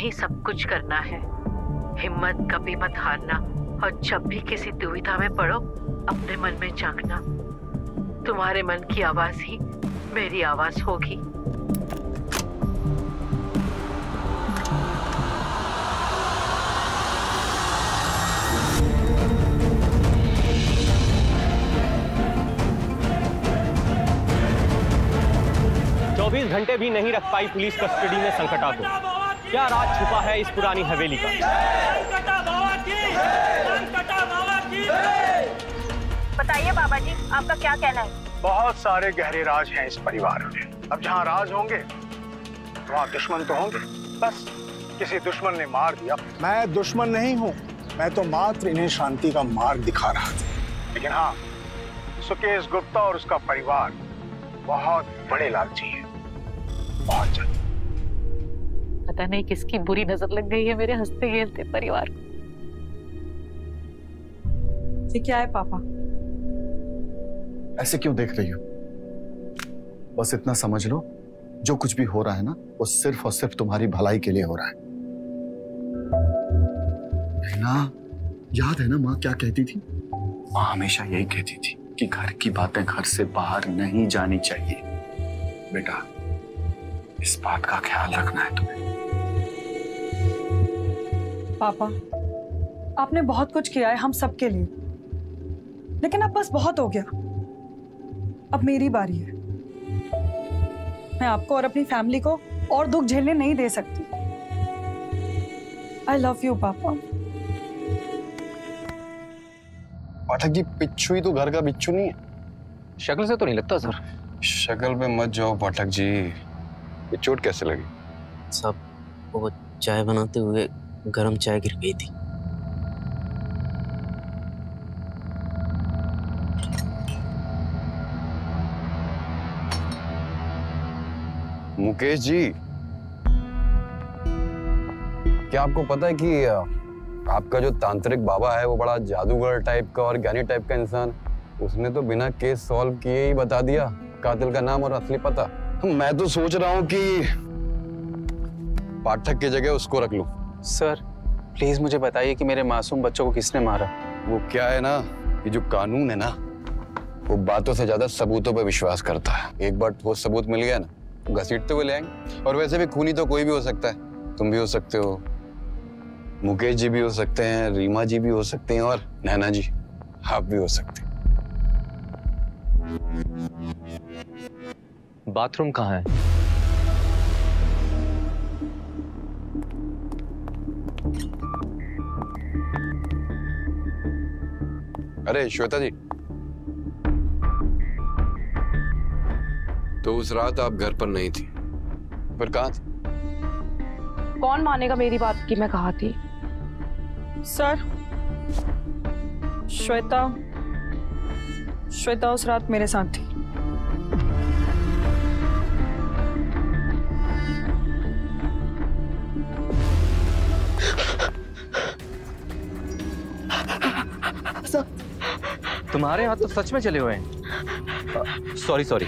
ही सब कुछ करना है, हिम्मत कभी मत हारना, और जब भी किसी दुविधा में पड़ो अपने मन में झांकना। तुम्हारे मन की आवाज ही मेरी आवाज होगी। चौबीस घंटे भी नहीं रख पाई पुलिस कस्टडी में संकटा को। क्या राज छुपा है इस पुरानी हवेली का? बताइए बाबा जी, आपका क्या कहना है? बहुत सारे गहरे राज हैं इस परिवार में। अब जहाँ राज होंगे वहाँ दुश्मन तो होंगे। बस किसी दुश्मन ने मार दिया। मैं दुश्मन नहीं हूँ, मैं तो मात्र इन्हें शांति का मार्ग दिखा रहा था। लेकिन हाँ, सुकेश गुप्ता और उसका परिवार बहुत बड़े लालची हैं, बहुत ज्यादा। पता नहीं किसकी बुरी नजर लग गई है मेरे हंसते खेलते परिवार को। ये क्या है पापा? ऐसे क्यों देख रही हो? बस इतना समझ लो, जो कुछ भी हो रहा है ना वो सिर्फ और सिर्फ तुम्हारी भलाई के लिए हो रहा है। ना, याद है ना माँ क्या कहती थी? माँ हमेशा यही कहती थी कि घर की बातें घर से बाहर नहीं जानी चाहिए। बेटा, इस बात का ख्याल रखना है तुम्हें। पापा, आपने बहुत कुछ किया है हम सबके लिए, लेकिन अब बस बहुत हो गया। अब मेरी बारी है। मैं आपको और अपनी फैमिली को और दुख झेलने नहीं दे सकती। आई लव यू पापा। पाठक जी, बिच्छू ही तो घर का बिच्छू नहीं है। शक्ल से तो नहीं लगता सर। शक्ल पे मत जाओ पाठक जी। ये चोट कैसे लगी? साहब, वो चाय बनाते हुए गरम चाय गिर गई थी। मुकेश जी, क्या आपको पता है कि आपका जो तांत्रिक बाबा है वो बड़ा जादूगर टाइप का और ज्ञानी टाइप का इंसान, उसने तो बिना केस सॉल्व किए ही बता दिया कातिल का नाम और असली पता। मैं तो सोच रहा हूँ कि पाठक की जगह उसको रख लूं। सर प्लीज मुझे बताइए कि मेरे मासूम बच्चों को किसने मारा। वो क्या है ना, ये जो कानून है ना, वो बातों से ज्यादा सबूतों पर विश्वास करता है। एक बार ठोस सबूत मिल गया ना, घसीटते हुए ले आएंगे। और वैसे भी खूनी तो कोई भी हो सकता है। तुम भी हो सकते हो, मुकेश जी भी हो सकते हैं, रीमा जी भी हो सकते हैं, और नैना जी आप भी हो सकते हैं। बाथरूम कहाँ है? अरे श्वेता जी, तो उस रात आप घर पर नहीं थी, पर कहाँ थी? कौन मानेगा मेरी बात कि मैं कहाँ थी? सर, श्वेता श्वेता उस रात मेरे साथ थी। तुम्हारे हाथ तो सच में चले हुए हैं। Sorry sorry.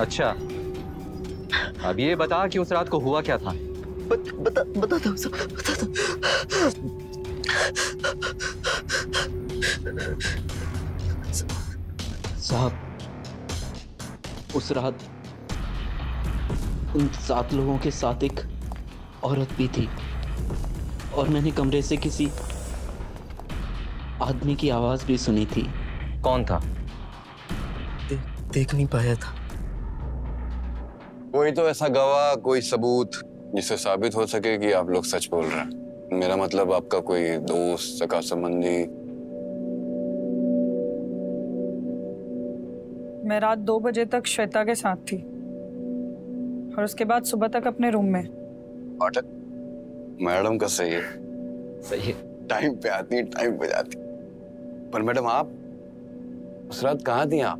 अच्छा, अब ये बता कि उस रात को हुआ क्या था। बत, बता बता दो, बता दो। साहब, उस रात उन सात लोगों के साथ एक औरत भी थी, और मैंने कमरे से किसी आदमी की आवाज भी सुनी थी। कौन था? दे, देख नहीं पाया था। कोई तो ऐसा गवाह, कोई सबूत जिससे साबित हो सके कि आप लोग सच बोल रहे हैं। मेरा मतलब आपका कोई दोस्त, सगा संबंधी। मैं रात दो बजे तक श्वेता के साथ थी, और उसके बाद सुबह तक अपने रूम में। पाठक, मैडम का सही है, सही है। टाइम पे आती, टाइम पे जाती। पर मैडम, आप उस रात कहाँ थी? आप?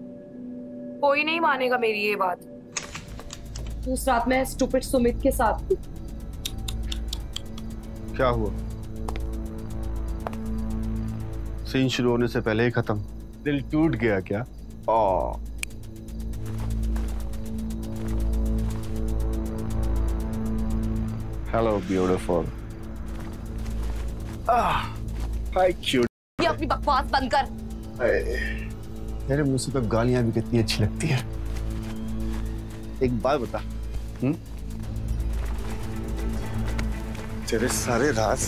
कोई नहीं मानेगा मेरी ये बात। उस रात मैं स्टूपिड सुमित के साथ थी। क्या हुआ? सीन शुरू होने से पहले ही खत्म। दिल टूट गया क्या? Oh hello beautiful. Hi cute. ये अपनी बकवास बंद कर। तेरे मुंह से तो गालियां भी कितनी अच्छी लगती है। एक बात बता, हम्म, तेरे सारे राज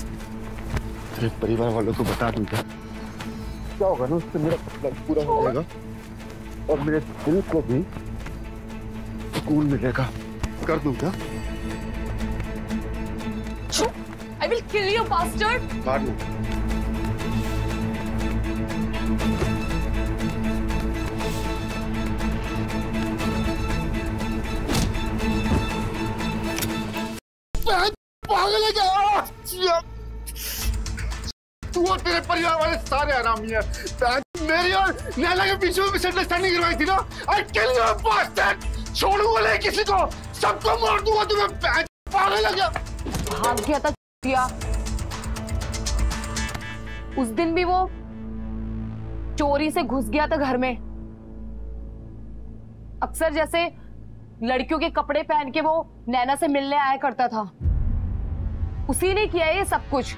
तेरे परिवार वालों को बता दूंगा। क्या होगा ना, उससे मेरा मतलब पूरा हो जाएगा, और मेरे दिल को भी सुकून मिलेगा। कर दूंगा। I will kill you, bastard! मार लूं। पागल है क्या? तू और तेरे परिवार वाले सारे हरामी हैं। मेरी और नैला के बीच में मिसअंडरस्टैंडिंग करवाई थी ना। I kill you bastard. छोड़ूंगा नहीं किसी को, सबको मार दूंगा तुम्हें। पागल लग गया, भाग गया था चूतिया। उस दिन भी वो चोरी से घुस गया था घर में। अक्सर जैसे लड़कियों के कपड़े पहन के वो नैना से मिलने आया करता था। उसी ने किया ये सब कुछ।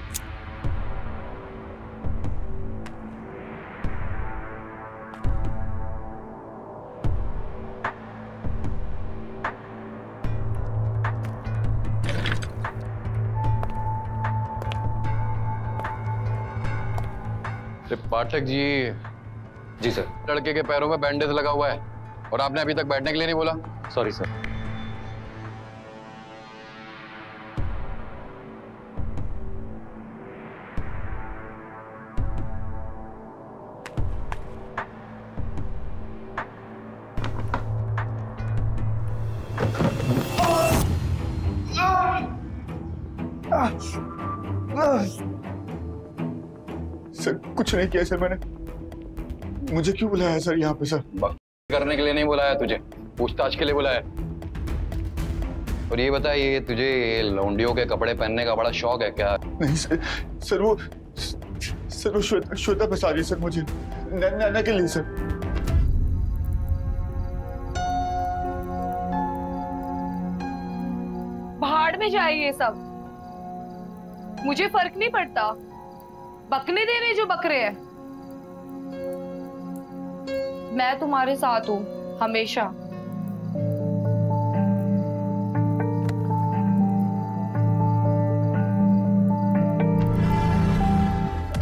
पाठक जी। जी सर। लड़के के पैरों में बैंडेज लगा हुआ है और आपने अभी तक बैठने के लिए नहीं बोला। Sorry sir. कुछ नहीं किया सर मैंने। मुझे क्यों बुलाया सर यहाँ पे? सर करने के लिए नहीं बुलाया तुझे, पूछताछ के लिए बुलाया। और ये बता, ये तुझे लौंडियों के कपड़े पहनने का बड़ा शौक है क्या? नहीं सर, सर वो सर वो श्वेता, श्वेता फंसा रही सर मुझे नैना के लिए सर। भाड़ में जाइए सब, मुझे फर्क नहीं पड़ता। बकने देने जो बकरे हैं, मैं तुम्हारे साथ हूं हमेशा।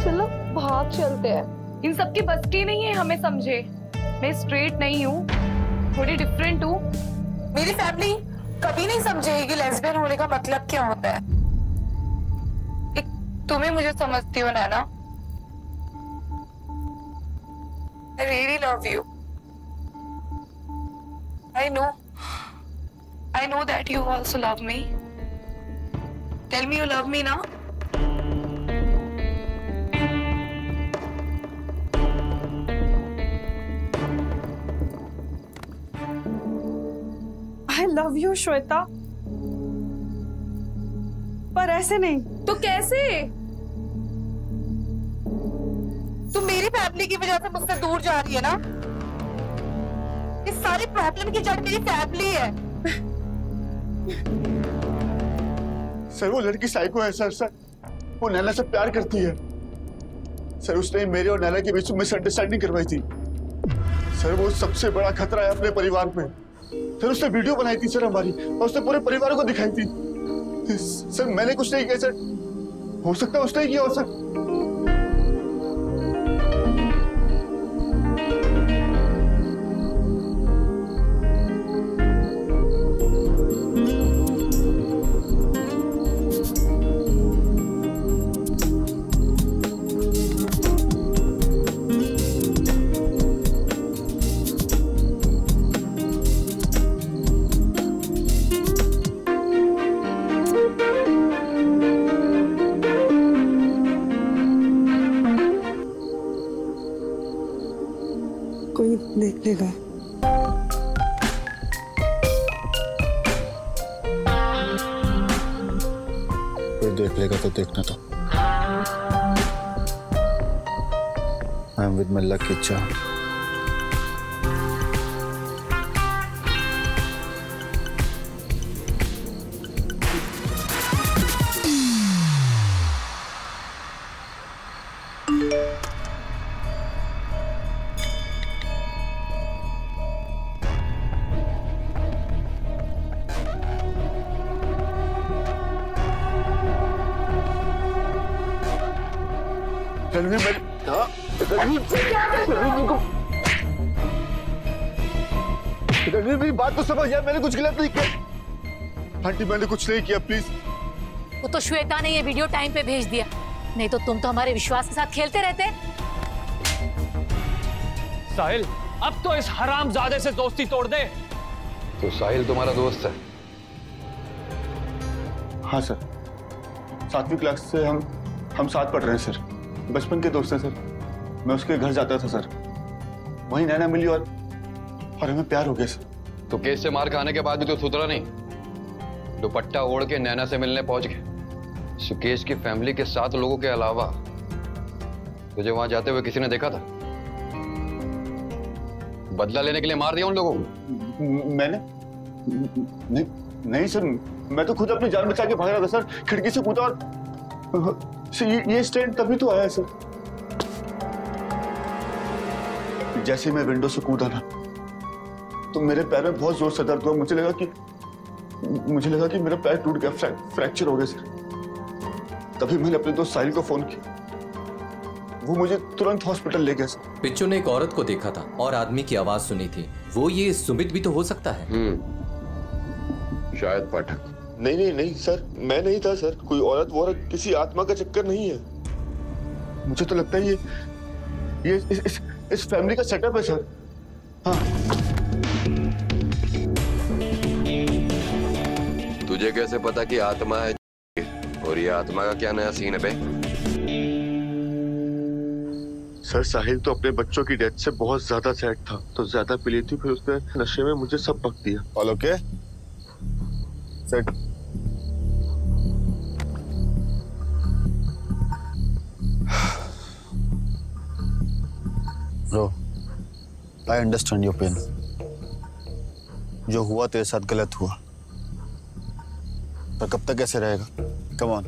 चलो भाग चलते हैं। इन सब की बस की नहीं है हमें, समझे? मैं स्ट्रेट नहीं हूँ, थोड़ी डिफरेंट हूँ। मेरी फैमिली कभी नहीं समझेगी लेस्बियन होने का मतलब क्या होता है। तुम्हें मुझे समझती हो नैना। I really love you. I know. I know that you also love me. Tell me you love me ना? I love you, Shweta. पर ऐसे नहीं। तो कैसे? तुम मेरी फैमिली की वजह से मुझसे दूर जा रही है ना। इस सारे प्रॉब्लम की जड़ मेरी फैमिली है। सर वो लड़की साइको है सर। सर वो नैला से प्यार करती है सर। उसने मेरे और नैला के बीच में मिसअंडरस्टैंडिंग करवाई थी सर। वो सबसे बड़ा खतरा है अपने परिवार में सर। उसने वीडियो बनाई थी सर हमारी और उसने पूरे परिवार को दिखाई थी सर। मैंने कुछ नहीं किया सर, हो सकता है उसने ही किया हो सर। देख लेगा। कोई देख लेगा तो देखना था। I am with my lucky charm. Ranveer मेरी बात तो समझ यार, मैंने कुछ गलत नहीं किया। आंटी मैंने कुछ नहीं किया प्लीज। वो तो श्वेता ने ये वीडियो टाइम पे भेज दिया, नहीं तो तुम तो हमारे विश्वास के साथ खेलते रहते। साहिल अब तो इस हरामजादे से दोस्ती तोड़ दे। तो साहिल तुम्हारा दोस्त है? हाँ सर, सातवीं क्लास से हम हम साथ पढ़ रहे हैं सर। बचपन के दोस्त हैं सर। मैं उसके घर जाता था सर, वहीं नैना मिली और और हमें प्यार हो गया सर। तो केस से मार खाने के बाद भी तो सुधरा नहीं, दुपट्टा ओढ़ के नैना से मिलने पहुंच गए। सुकेश की फैमिली के सात लोगों के अलावा तुझे वहां जाते हुए किसी ने देखा था? बदला लेने के लिए मार दिया उन लोगों को? मैंने नहीं, नहीं सर, मैं तो खुद अपनी जान बचा के भाग रहा था सर, खिड़की से कूदा और ये, ये स्टैंड तभी तो आया सर। जैसे मैं विंडो से कूदा ना तो मेरे पैर में बहुत जोर से दर्द हुआ, मुझे लगा कि मुझे लगा कि मेरा पैर टूट गया, फ्रै, फ्रैक्चर हो गया सर। तभी मैंने अपने दोस्त साहिल को फोन किया, वो मुझे तुरंत हॉस्पिटल ले गया सर। पिच्चू ने एक औरत को देखा था और आदमी की आवाज सुनी थी, वो ये सुमित भी तो हो सकता है? शायद पाठक। नहीं नहीं नहीं सर, मैं नहीं था सर, कोई औरत औरत किसी आत्मा का चक्कर नहीं है। मुझे तो लगता है ये ये इस, इस, इस फैमिली का सेटअप है सर। हाँ। तुझे कैसे पता कि आत्मा है? और ये आत्मा का क्या नया सीन है बे? सर साहिल तो अपने बच्चों की डेथ से बहुत ज्यादा सैड था, तो ज्यादा पी ली थी, फिर उसने नशे में मुझे सब बक दिया। All okay set. Bro, I understand your pain. जो हुआ तेरे साथ गलत हुआ, पर कब तक ऐसे रहेगा? Come on,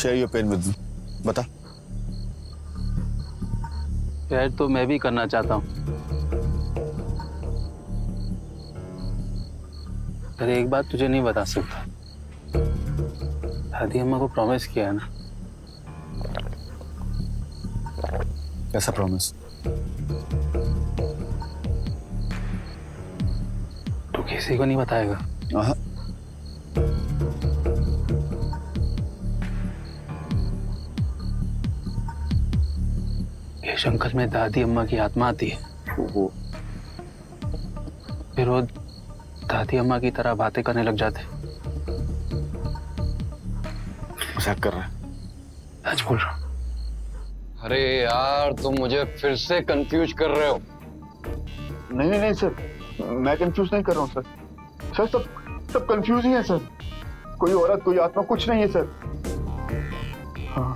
share your pain with me. बता। शेयर तो मैं भी करना चाहता हूँ। अरे एक बात तुझे नहीं बता सकता, दादी अम्मा को प्रॉमिस किया है ना। कैसा प्रॉमिस? तू किसी को नहीं बताएगा? हाँ। जंगल में दादी अम्मा की आत्मा आती है, फिर वो दादी अम्मा की तरह बातें करने लग जाते। मजाक कर रहा है? सच बोल रहा हूँ। अरे यार तुम मुझे फिर से कंफ्यूज कर रहे हो। नहीं नहीं नहीं सर, मैं कंफ्यूज नहीं कर रहा हूँ सर। सर सब सब कंफ्यूज ही है सर, कोई औरत कोई आत्मा कुछ नहीं है सर। हाँ,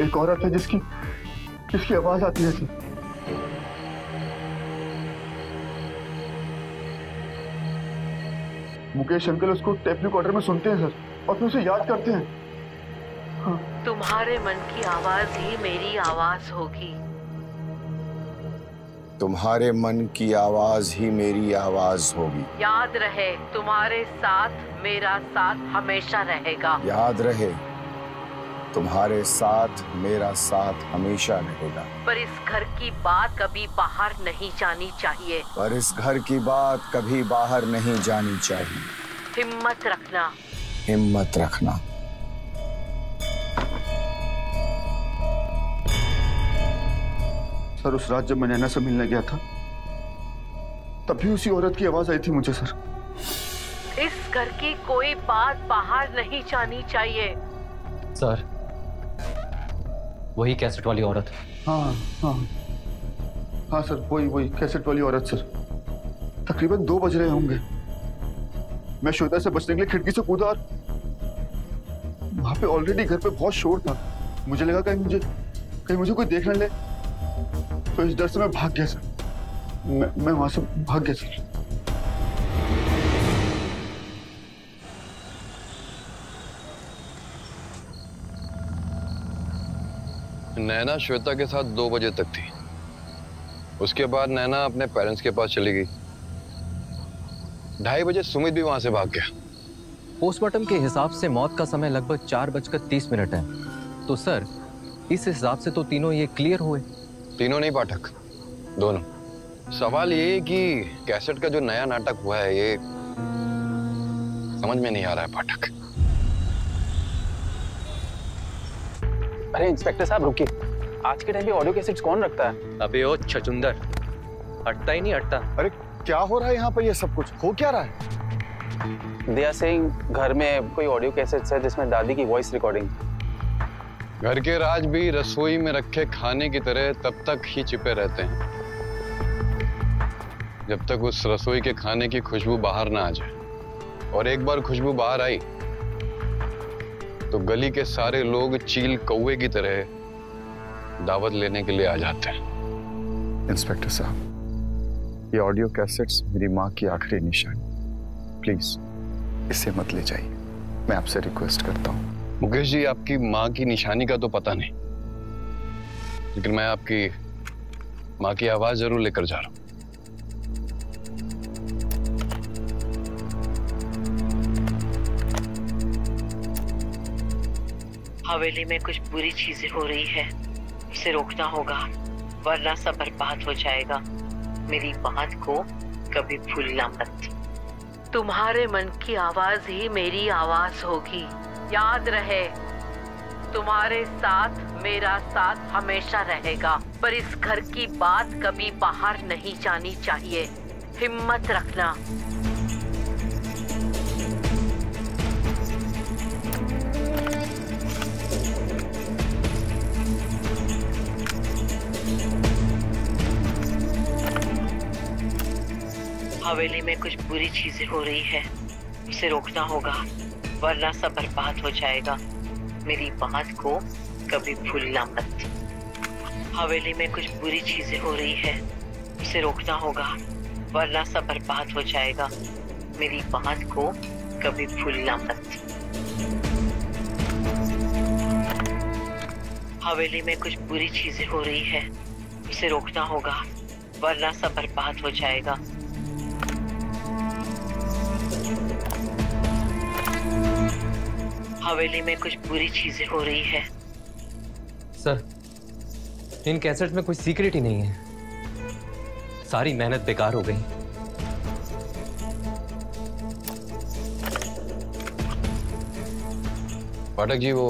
एक औरत है जिसकी जिसकी आवाज आती है सर। मुकेश अंकल उसको टेप रिकॉर्डर में सुनते हैं सर, और फिर उसे याद करते हैं। तुम्हारे मन की आवाज ही मेरी आवाज होगी। तुम्हारे मन की आवाज ही मेरी आवाज होगी। याद रहे तुम्हारे साथ मेरा साथ हमेशा रहेगा। याद रहे तुम्हारे साथ मेरा साथ हमेशा रहेगा। पर इस घर की बात कभी बाहर नहीं जानी चाहिए। पर इस घर की बात कभी बाहर नहीं जानी चाहिए। हिम्मत रखना। हिम्मत रखना। सर उस रात जब मैं नैना से मिलने गया था, तब भी उसी औरत की आवाज आई थी मुझे सर। इस घर की कोई बात बाहर नहीं जानी चाहिए। सर वही कैसेट वाली औरत? हाँ हाँ हाँ सर, वही वही कैसेट वाली औरत सर। तकरीबन दो बज रहे होंगे, मैं शोधा से बचने के लिए खिड़की से कूदा और वहाँ पे ऑलरेडी घर पे बहुत शोर था। मुझे लगा कहीं मुझे कहीं मुझे कोई देख न ले, तो इस डर से मैं भाग गया सर। मैं मैं वहां से भाग गया सर। नैना श्वेता के साथ दो बजे तक थी, उसके बाद नैना अपने पेरेंट्स के पास चली गई। ढाई बजे सुमित भी वहां से भाग गया। पोस्टमार्टम के हिसाब से मौत का समय लगभग चार बजकर तीस मिनट है, तो सर इस हिसाब से तो तीनों ये क्लियर हुए। तीनों नहीं पाठक, दोनों। सवाल ये कि कैसेट का जो नया नाटक हुआ है ये समझ में नहीं आ रहा है पाठक। अरे इंस्पेक्टर साहब रुकिए, आज के टाइम पे ऑडियो कैसेट्स कौन रखता है? अबे ओ छचुंदर, अटता ही नहीं अटता। अरे क्या हो रहा है यहाँ पर? ये सब कुछ हो क्या रहा है? दे आर सेइंग घर में कोई ऑडियो कैसेट्स है जिसमें दादी की वॉइस रिकॉर्डिंग। घर के राज भी रसोई में रखे खाने की तरह तब तक ही छिपे रहते हैं जब तक उस रसोई के खाने की खुशबू बाहर ना आ जाए। और एक बार खुशबू बाहर आई तो गली के सारे लोग चील कौवे की तरह दावत लेने के लिए आ जाते हैं। इंस्पेक्टर साहब, ये ऑडियो कैसेट्स मेरी माँ की आखिरी निशानी, प्लीज इसे मत ले जाइए, मैं आपसे रिक्वेस्ट करता हूँ। मुकेश जी, आपकी माँ की निशानी का तो पता नहीं, लेकिन मैं आपकी माँ की आवाज जरूर लेकर जा रहा हूँ। हवेली में कुछ बुरी चीजें हो रही है, उसे रोकना होगा वरना सब बर्बाद हो जाएगा। मेरी बात को कभी भूलना मत। तुम्हारे मन की आवाज ही मेरी आवाज होगी, याद रहे। तुम्हारे साथ मेरा साथ हमेशा रहेगा, पर इस घर की बात कभी बाहर नहीं जानी चाहिए। हिम्मत रखना। हवेली में कुछ बुरी चीजें हो रही है, उसे रोकना होगा वरना सब बर्बाद हो जाएगा। मेरी बात को कभी भूलना मत। हवेली में कुछ बुरी चीजें हो रही है, उसे रोकना होगा वरना सब बर्बाद हो जाएगा। मेरी बात को कभी भूलना मत। हवेली में कुछ बुरी चीजें हो रही है, उसे रोकना होगा वरना सब बर्बाद हो जाएगा। हवेली में कुछ बुरी चीजें हो रही है। सर, इन कैसेट में कोई सीक्रेट ही नहीं है, सारी मेहनत बेकार हो गई। पाठक जी, वो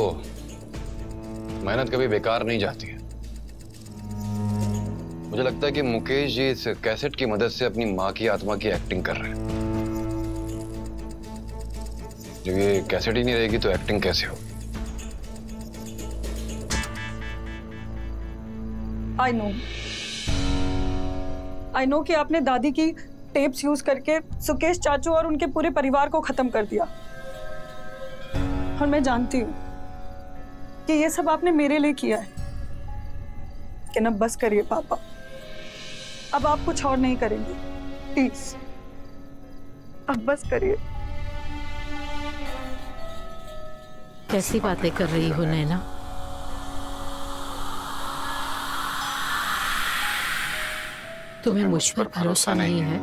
मेहनत कभी बेकार नहीं जाती है। मुझे लगता है कि मुकेश जी इस कैसेट की मदद से अपनी माँ की आत्मा की एक्टिंग कर रहे हैं। जब ये कैसेट ही नहीं रहेगी तो एक्टिंग कैसे हो? I know, I know कि आपने दादी की टेप्स यूज करके सुकेश चाचू और उनके पूरे परिवार को खत्म कर दिया, और मैं जानती हूँ कि ये सब आपने मेरे लिए किया है। कि न बस करिए पापा, अब आप कुछ और नहीं करेंगे, प्लीज अब बस करिए। कैसी बातें कर रही हो नैना? तुम्हें मुझ पर भरोसा नहीं है?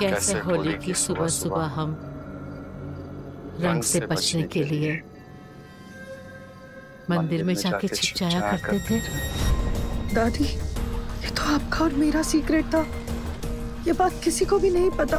कैसे होली की सुबह सुबह हम रंग से बचने के लिए मंदिर में जाके छिप जाया करते थे। दादी, ये तो आपका और मेरा सीक्रेट था, ये बात किसी को भी नहीं पता।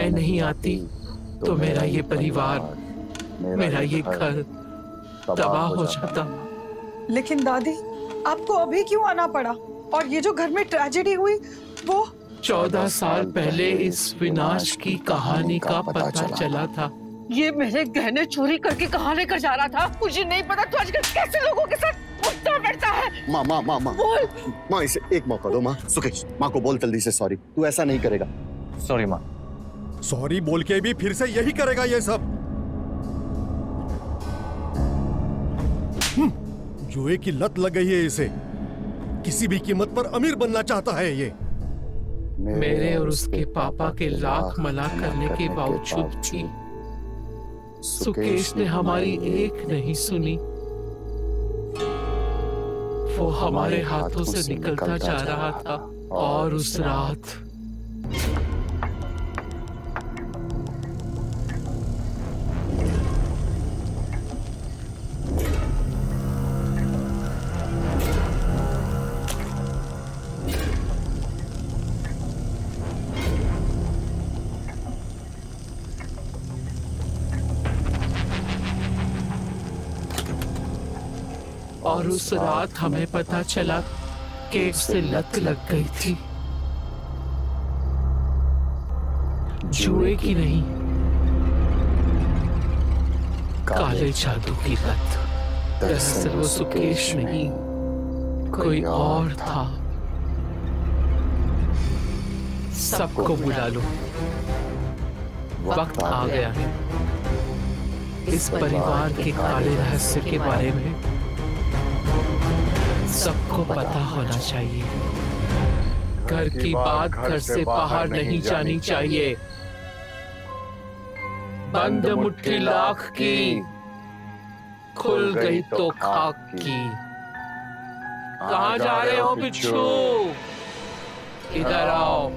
मैं नहीं आती तो मेरा ये परिवार, मेरा ये घर तबाह हो जाता। लेकिन दादी, आपको अभी क्यों आना पड़ा? और ये जो घर में ट्रेजेडी हुई, वो चौदह साल पहले इस विनाश की कहानी का पता चला था। ये मेरे गहने चोरी करके कहाँ लेकर जा रहा था? मुझे नहीं पता तू आजकल कैसे लोगों के साथ उठता बैठता है। माँ माँ माँ माँ माँ इसे एक मौका दो। माँ, सुकेश माँ को बोल जल्दी से सॉरी। तू ऐसा नहीं करेगा। सॉरी माँ। सॉरी बोल के भी फिर से यही करेगा ये सब। जुए की लत लग गई है इसे, किसी भी कीमत पर अमीर बनना चाहता है ये। मेरे और उसके पापा के लाख मला करने के बावजूद भी सुकेश ने हमारी एक नहीं सुनी। वो हमारे हाथों से निकलता जा रहा था, और उस रात और उस रात हमें पता चला कि उससे लत लग गई थी, जुए की नहीं, काले जादू की लत। दरअसल वो सुकेश नहीं, कोई और था। सबको बुला लो, वक्त आ गया है इस परिवार के काले रहस्य के बारे में सबको पता होना चाहिए। घर की बात घर से बाहर नहीं जानी चाहिए। बंद मुट्ठी लाख की, खुल गई तो खाक की। कहाँ जा रहे हो बिच्छू? इधर आओ।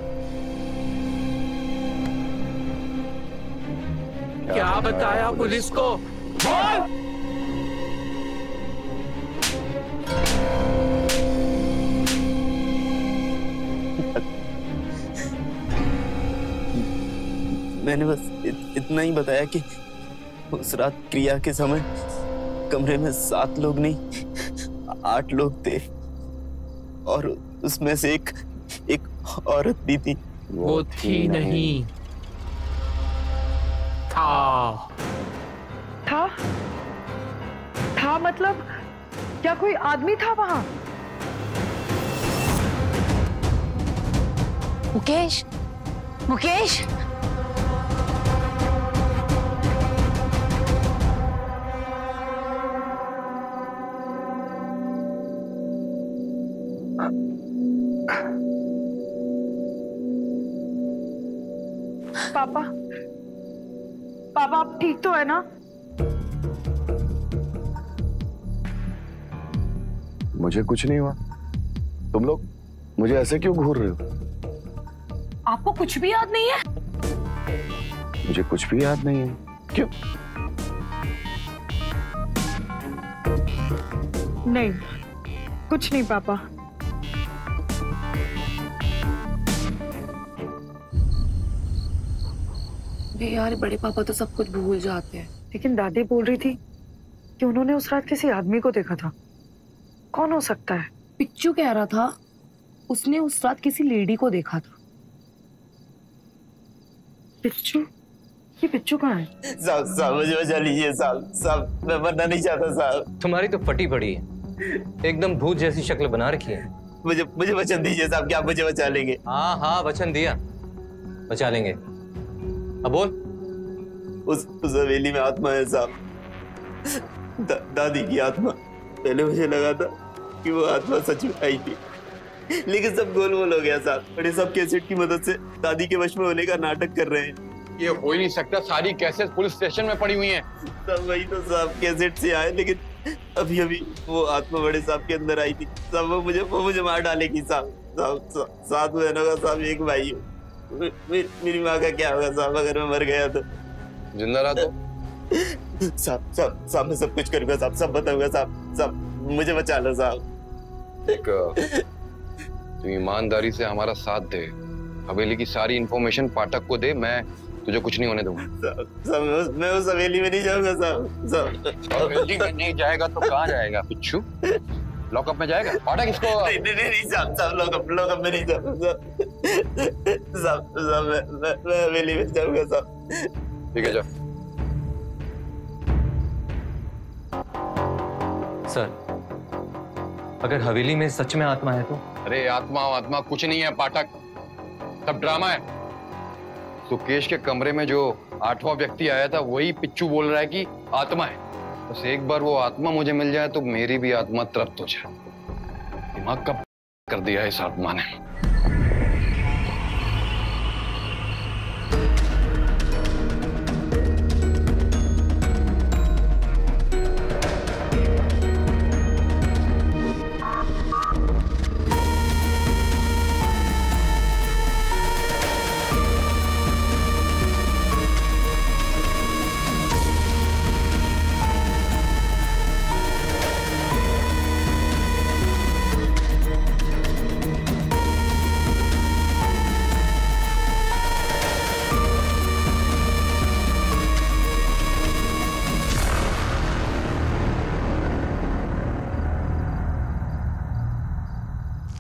क्या बताया पुलिस को? बोल। मैंने बस इत, इतना ही बताया कि उस रात क्रिया के समय कमरे में सात लोग नहीं आठ लोग थे और उसमें से एक एक औरत भी थी। वो थी नहीं, था। था? था मतलब क्या कोई आदमी था वहां? मुकेश, मुकेश, पापा, पापा आप ठीक तो है ना? मुझे कुछ नहीं हुआ। तुम लोग मुझे ऐसे क्यों घूर रहे हो? आपको कुछ भी याद नहीं है? मुझे कुछ भी याद नहीं है। क्यों? नहीं, कुछ नहीं पापा। यार बड़े पापा तो सब कुछ भूल जाते हैं। लेकिन दादी बोल रही थी कि उन्होंने उस रात किसी आदमी को देखा था। कौन हो सकता है? पिच्चू कह रहा था उसने उस रात किसी लेडी को देखा था। पिच्चू? ये पिच्चू कहाँ है? साहब साहब मुझे बचा लीजिए साहब। साहब मैं मरना नहीं चाहता साहब। तुम्हारी तो फटी पड़ी है, एकदम भूत जैसी शक्ल बना रखी है। मुझे मुझे वचन दीजिए साहब कि आप मुझे बचा लेंगे। हाँ हाँ वचन दिया, बचा लेंगे। अब बोल। उस उस हवेली में आत्मा है साहब, दा, दादी की आत्मा। पहले मुझे लगा था कि वो आत्मा सच में आई थी, लेकिन सब गोल मोल हो गया साहब। बड़े सब कैसेट की मदद से दादी के वश में होने का नाटक कर रहे हैं। ये हो ही नहीं सकता, सारी कैसेट पुलिस स्टेशन में पड़ी हुई है। सब वही तो साहब कैसेट से आए, लेकिन अभी अभी वो आत्मा बड़े साहब के अंदर आई थी साहब। वो मुझे वो मुझे मार डालेगी साहब। साहब सात बहनों का साहब एक भाई हो। मे, मे, मेरी माँ का क्या होगा साहब अगर मैं मर गया तो? जिंदा रहा तो साहब साहब साहब मैं सब कुछ करूंगा साहब, सब बताऊंगा साहब। साहब मुझे बचा लो साहब। एक तू ईमानदारी से हमारा साथ दे, हवेली की सारी इंफॉर्मेशन पाठक को दे, मैं तुझे कुछ नहीं होने दूंगा साहब। साहब मैं उस हवेली में नहीं जाऊंगा साहब। साहब हवेली में नहीं जाएगा तो कहाँ जाएगा पिच्छू? लॉकअप में जाएगा? पाठक इसको नहीं नहीं नहीं साहब साहब लॉकअप लॉकअप में नहीं जाऊंगा साहब। साहब मैं मैं मैं हवेली में जाऊंगा साहब। ठीक है जाओ। सर अगर हवेली में सच में आत्मा है तो? अरे आत्मा आत्मा कुछ नहीं है पाठक, सब ड्रामा है। सुकेश के कमरे में जो आठवां व्यक्ति आया था वही पिच्चू बोल रहा है कि आत्मा है। बस एक बार वो आत्मा मुझे मिल जाए तो मेरी भी आत्मा तृप्त हो जाए। दिमाग का कर दिया है इस आत्मा ने।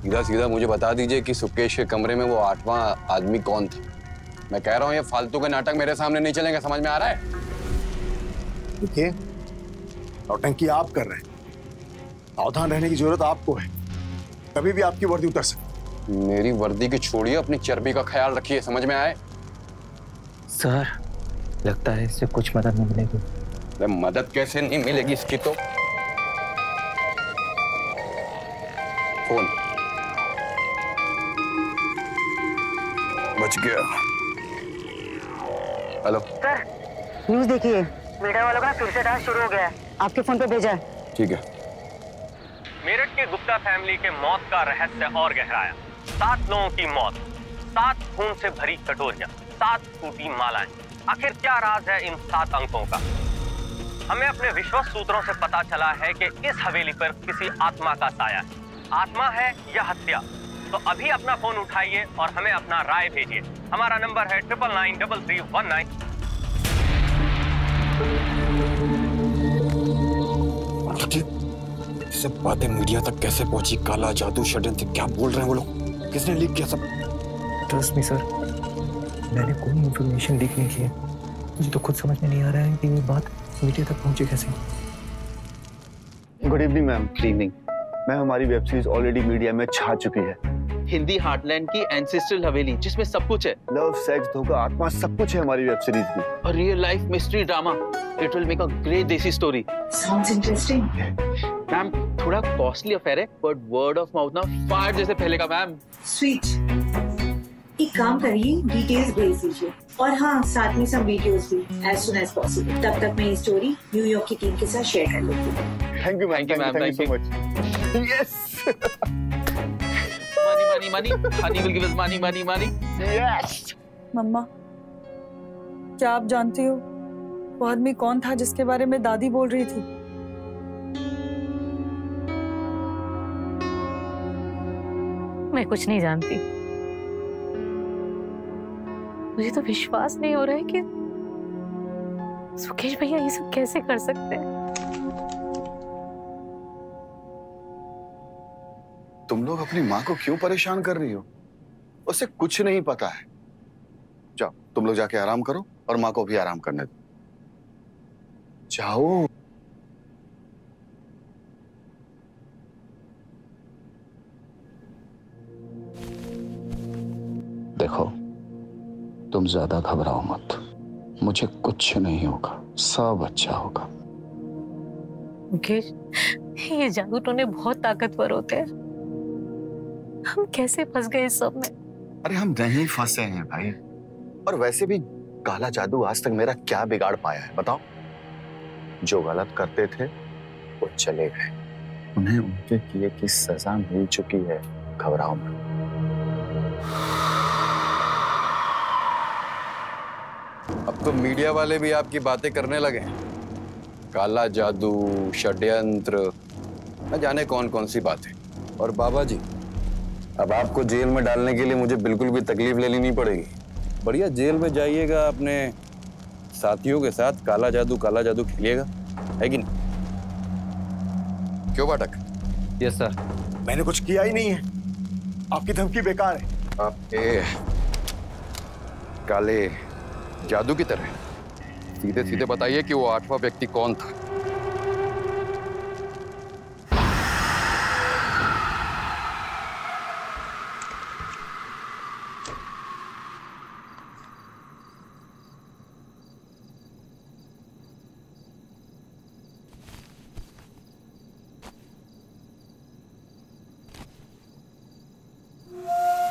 सीधा सीधा मुझे बता दीजिए कि सुकेश के कमरे में वो आठवां आदमी कौन था। मैं कह रहा हूँ ये फालतू के नाटक मेरे सामने नहीं चलेंगे, समझ में आ रहा है? देखिए नौटंकी आप कर रहे हैं, सावधान रहने की जरूरत आपको है, कभी भी आपकी वर्दी उतर सकती। मेरी वर्दी की छोड़िए, अपनी चर्बी का ख्याल रखिए, समझ में आए? सर लगता है इससे कुछ मदद नहीं मिलेगी। अरे मदद कैसे नहीं मिलेगी इसकी तो? फोन बच गया। हेलो सर, न्यूज़ देखिए, मीडिया वालों का फिर से डांस शुरू हो गया है। आपके फोन पे भेजा है। ठीक है। मेरठ के गुप्ता फैमिली के मौत का रहस्य और गहराया। सात लोगों की मौत, सात खून से भरी कटोरियां, सात टूटी मालाएं। आखिर क्या राज है इन सात अंकों का? हमें अपने विश्वस्त सूत्रों से पता चला है कि इस हवेली पर किसी आत्मा का साया है। आत्मा है या हत्या? तो अभी अपना फोन उठाइए और हमें अपना राय भेजिए। हमारा नंबर है triple nine double three one nine. सब बातें मीडिया तक कैसे पहुंची? काला जादू, षड्यंत्र, क्या बोल रहे हैं वो लोग? किसने लीक किया सब? ट्रस्ट मी सर, मैंने कोई इन्फॉर्मेशन लीक नहीं की है। मुझे तो खुद समझ में नहीं आ रहा है कि ये बात मीडिया तक पहुंची कैसे। Good evening ma'am. Good evening ma'am. हमारी वेब सीरीज ऑलरेडी मीडिया में छा चुकी है। हिंदी हार्टलैंड की एंसेस्ट्रल हवेली, जिसमें सब कुछ है, लव, सेक्स, धोखा, आत्मा, सब कुछ है हमारी वेब सीरीज में। और real life mystery drama, it will make a great desi story. Sounds interesting. Ma'am थोड़ा कॉस्टली अफेयर है, बट वर्ड ऑफ माउथ ना फायर जैसे फैलेगा मैम। स्वीट, एक काम करिए, डिटेल्स भेज दीजिए, और हाँ साथ में सब वीडियोस भी as soon as possible। तब तक मैं ये स्टोरी न्यूयॉर्क की टीम के साथ शेयर कर लूँगी। Thank you ma'am, thank you so much. Yes, money money money, honey will give us money money money. Yes मम्मा, क्या आप जानती हो वो आदमी कौन था जिसके बारे में दादी बोल रही थी? मैं कुछ नहीं जानती। मुझे तो विश्वास नहीं हो रहा है कि सुकेश भैया ये सब कैसे कर सकते हैं। तुम लोग अपनी माँ को क्यों परेशान कर रही हो? उसे कुछ नहीं पता है। जाओ तुम लोग जाके आराम करो, और माँ को भी आराम करने दो। जाओ। देखो तुम ज्यादा घबराओ मत, मुझे कुछ नहीं होगा, सब अच्छा होगा। ये जादू टोने बहुत ताकतवर होते हैं, हम कैसे फंस गए इस सब में? अरे हम नहीं फंसे हैं भाई, और वैसे भी काला जादू आज तक मेरा क्या बिगाड़ पाया है बताओ? जो गलत करते थे वो चले गए, उन्हें उनके किए की सजा मिल चुकी है, घबराओ मत। अब तो मीडिया वाले भी आपकी बातें करने लगे हैं, काला जादू, षड्यंत्र, न जाने कौन कौन सी बातें। और बाबा जी अब आपको जेल में डालने के लिए मुझे बिल्कुल भी तकलीफ लेनी नहीं पड़ेगी। बढ़िया जेल में जाइएगा, अपने साथियों के साथ काला जादू काला जादू खेलिएगा, है कि नहीं? क्यों बाटक? Yes sir. मैंने कुछ किया ही नहीं है, आपकी धमकी बेकार है। आपके काले जादू की तरह सीधे सीधे बताइए कि वो आठवां व्यक्ति कौन था?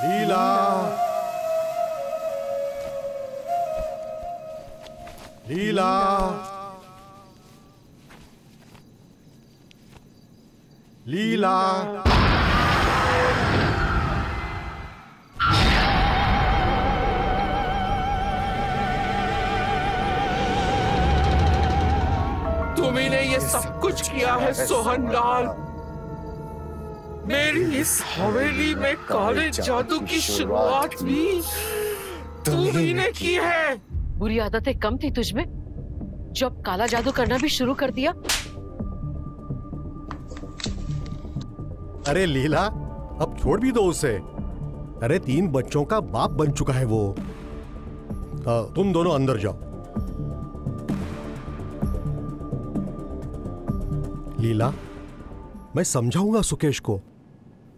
लीला, लीला, लीला, तुम्ही ने ये सब कुछ किया है सोहनलाल। मेरी इस हवेली में काले जादू की शुरुआत भी तुम्ही ने की है। बुरी आदतें कम थी तुझमें, जब काला जादू करना भी शुरू कर दिया। अरे लीला, अब छोड़ भी दो उसे। अरे तीन बच्चों का बाप बन चुका है वो। आ, तुम दोनों अंदर जाओ। लीला, मैं समझाऊंगा सुकेश को,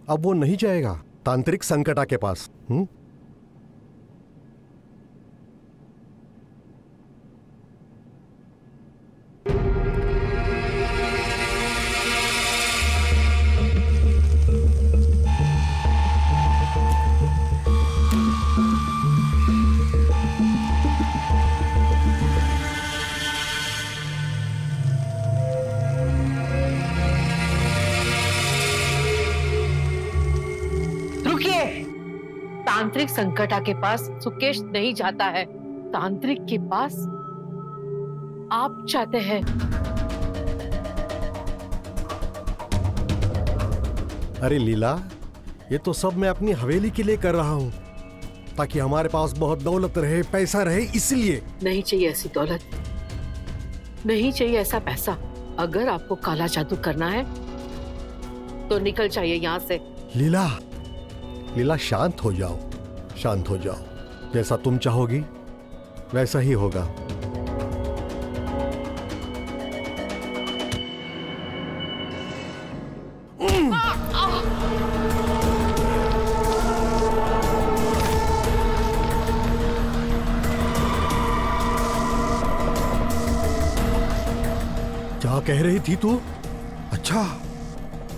अब वो नहीं जाएगा तांत्रिक संकटा के पास। हुँ? तांत्रिक संकटा के पास सुकेश नहीं जाता है, तांत्रिक के पास आप जाते हैं। अरे लीला, ये तो सब मैं अपनी हवेली के लिए कर रहा हूँ, ताकि हमारे पास बहुत दौलत रहे, पैसा रहे, इसलिए। नहीं चाहिए ऐसी दौलत, नहीं चाहिए ऐसा पैसा। अगर आपको काला जादू करना है तो निकल जाइए यहाँ से। लीला लीला शांत हो जाओ, शांत हो जाओ। जैसा तुम चाहोगी वैसा ही होगा। क्या कह रही थी तू? अच्छा,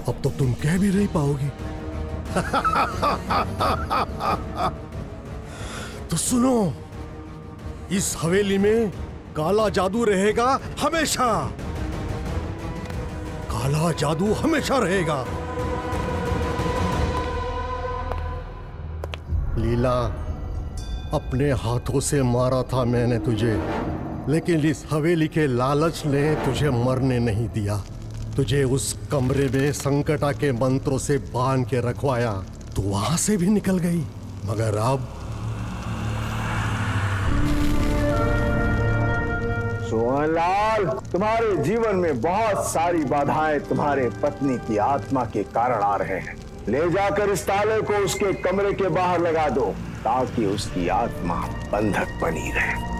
अब तो तुम कह भी नहीं पाओगी। तो सुनो, इस हवेली में काला जादू रहेगा हमेशा, काला जादू हमेशा रहेगा। लीला, अपने हाथों से मारा था मैंने तुझे, लेकिन इस हवेली के लालच ने तुझे मरने नहीं दिया। तुझे उस कमरे में संकटा के मंत्रों से बांध के रखवाया, तू वहां से भी निकल गई। मगर अब सोहनलाल, तुम्हारे जीवन में बहुत सारी बाधाएं तुम्हारे पत्नी की आत्मा के कारण आ रहे हैं। ले जाकर इस ताले को उसके कमरे के बाहर लगा दो, ताकि उसकी आत्मा बंधक बनी रहे।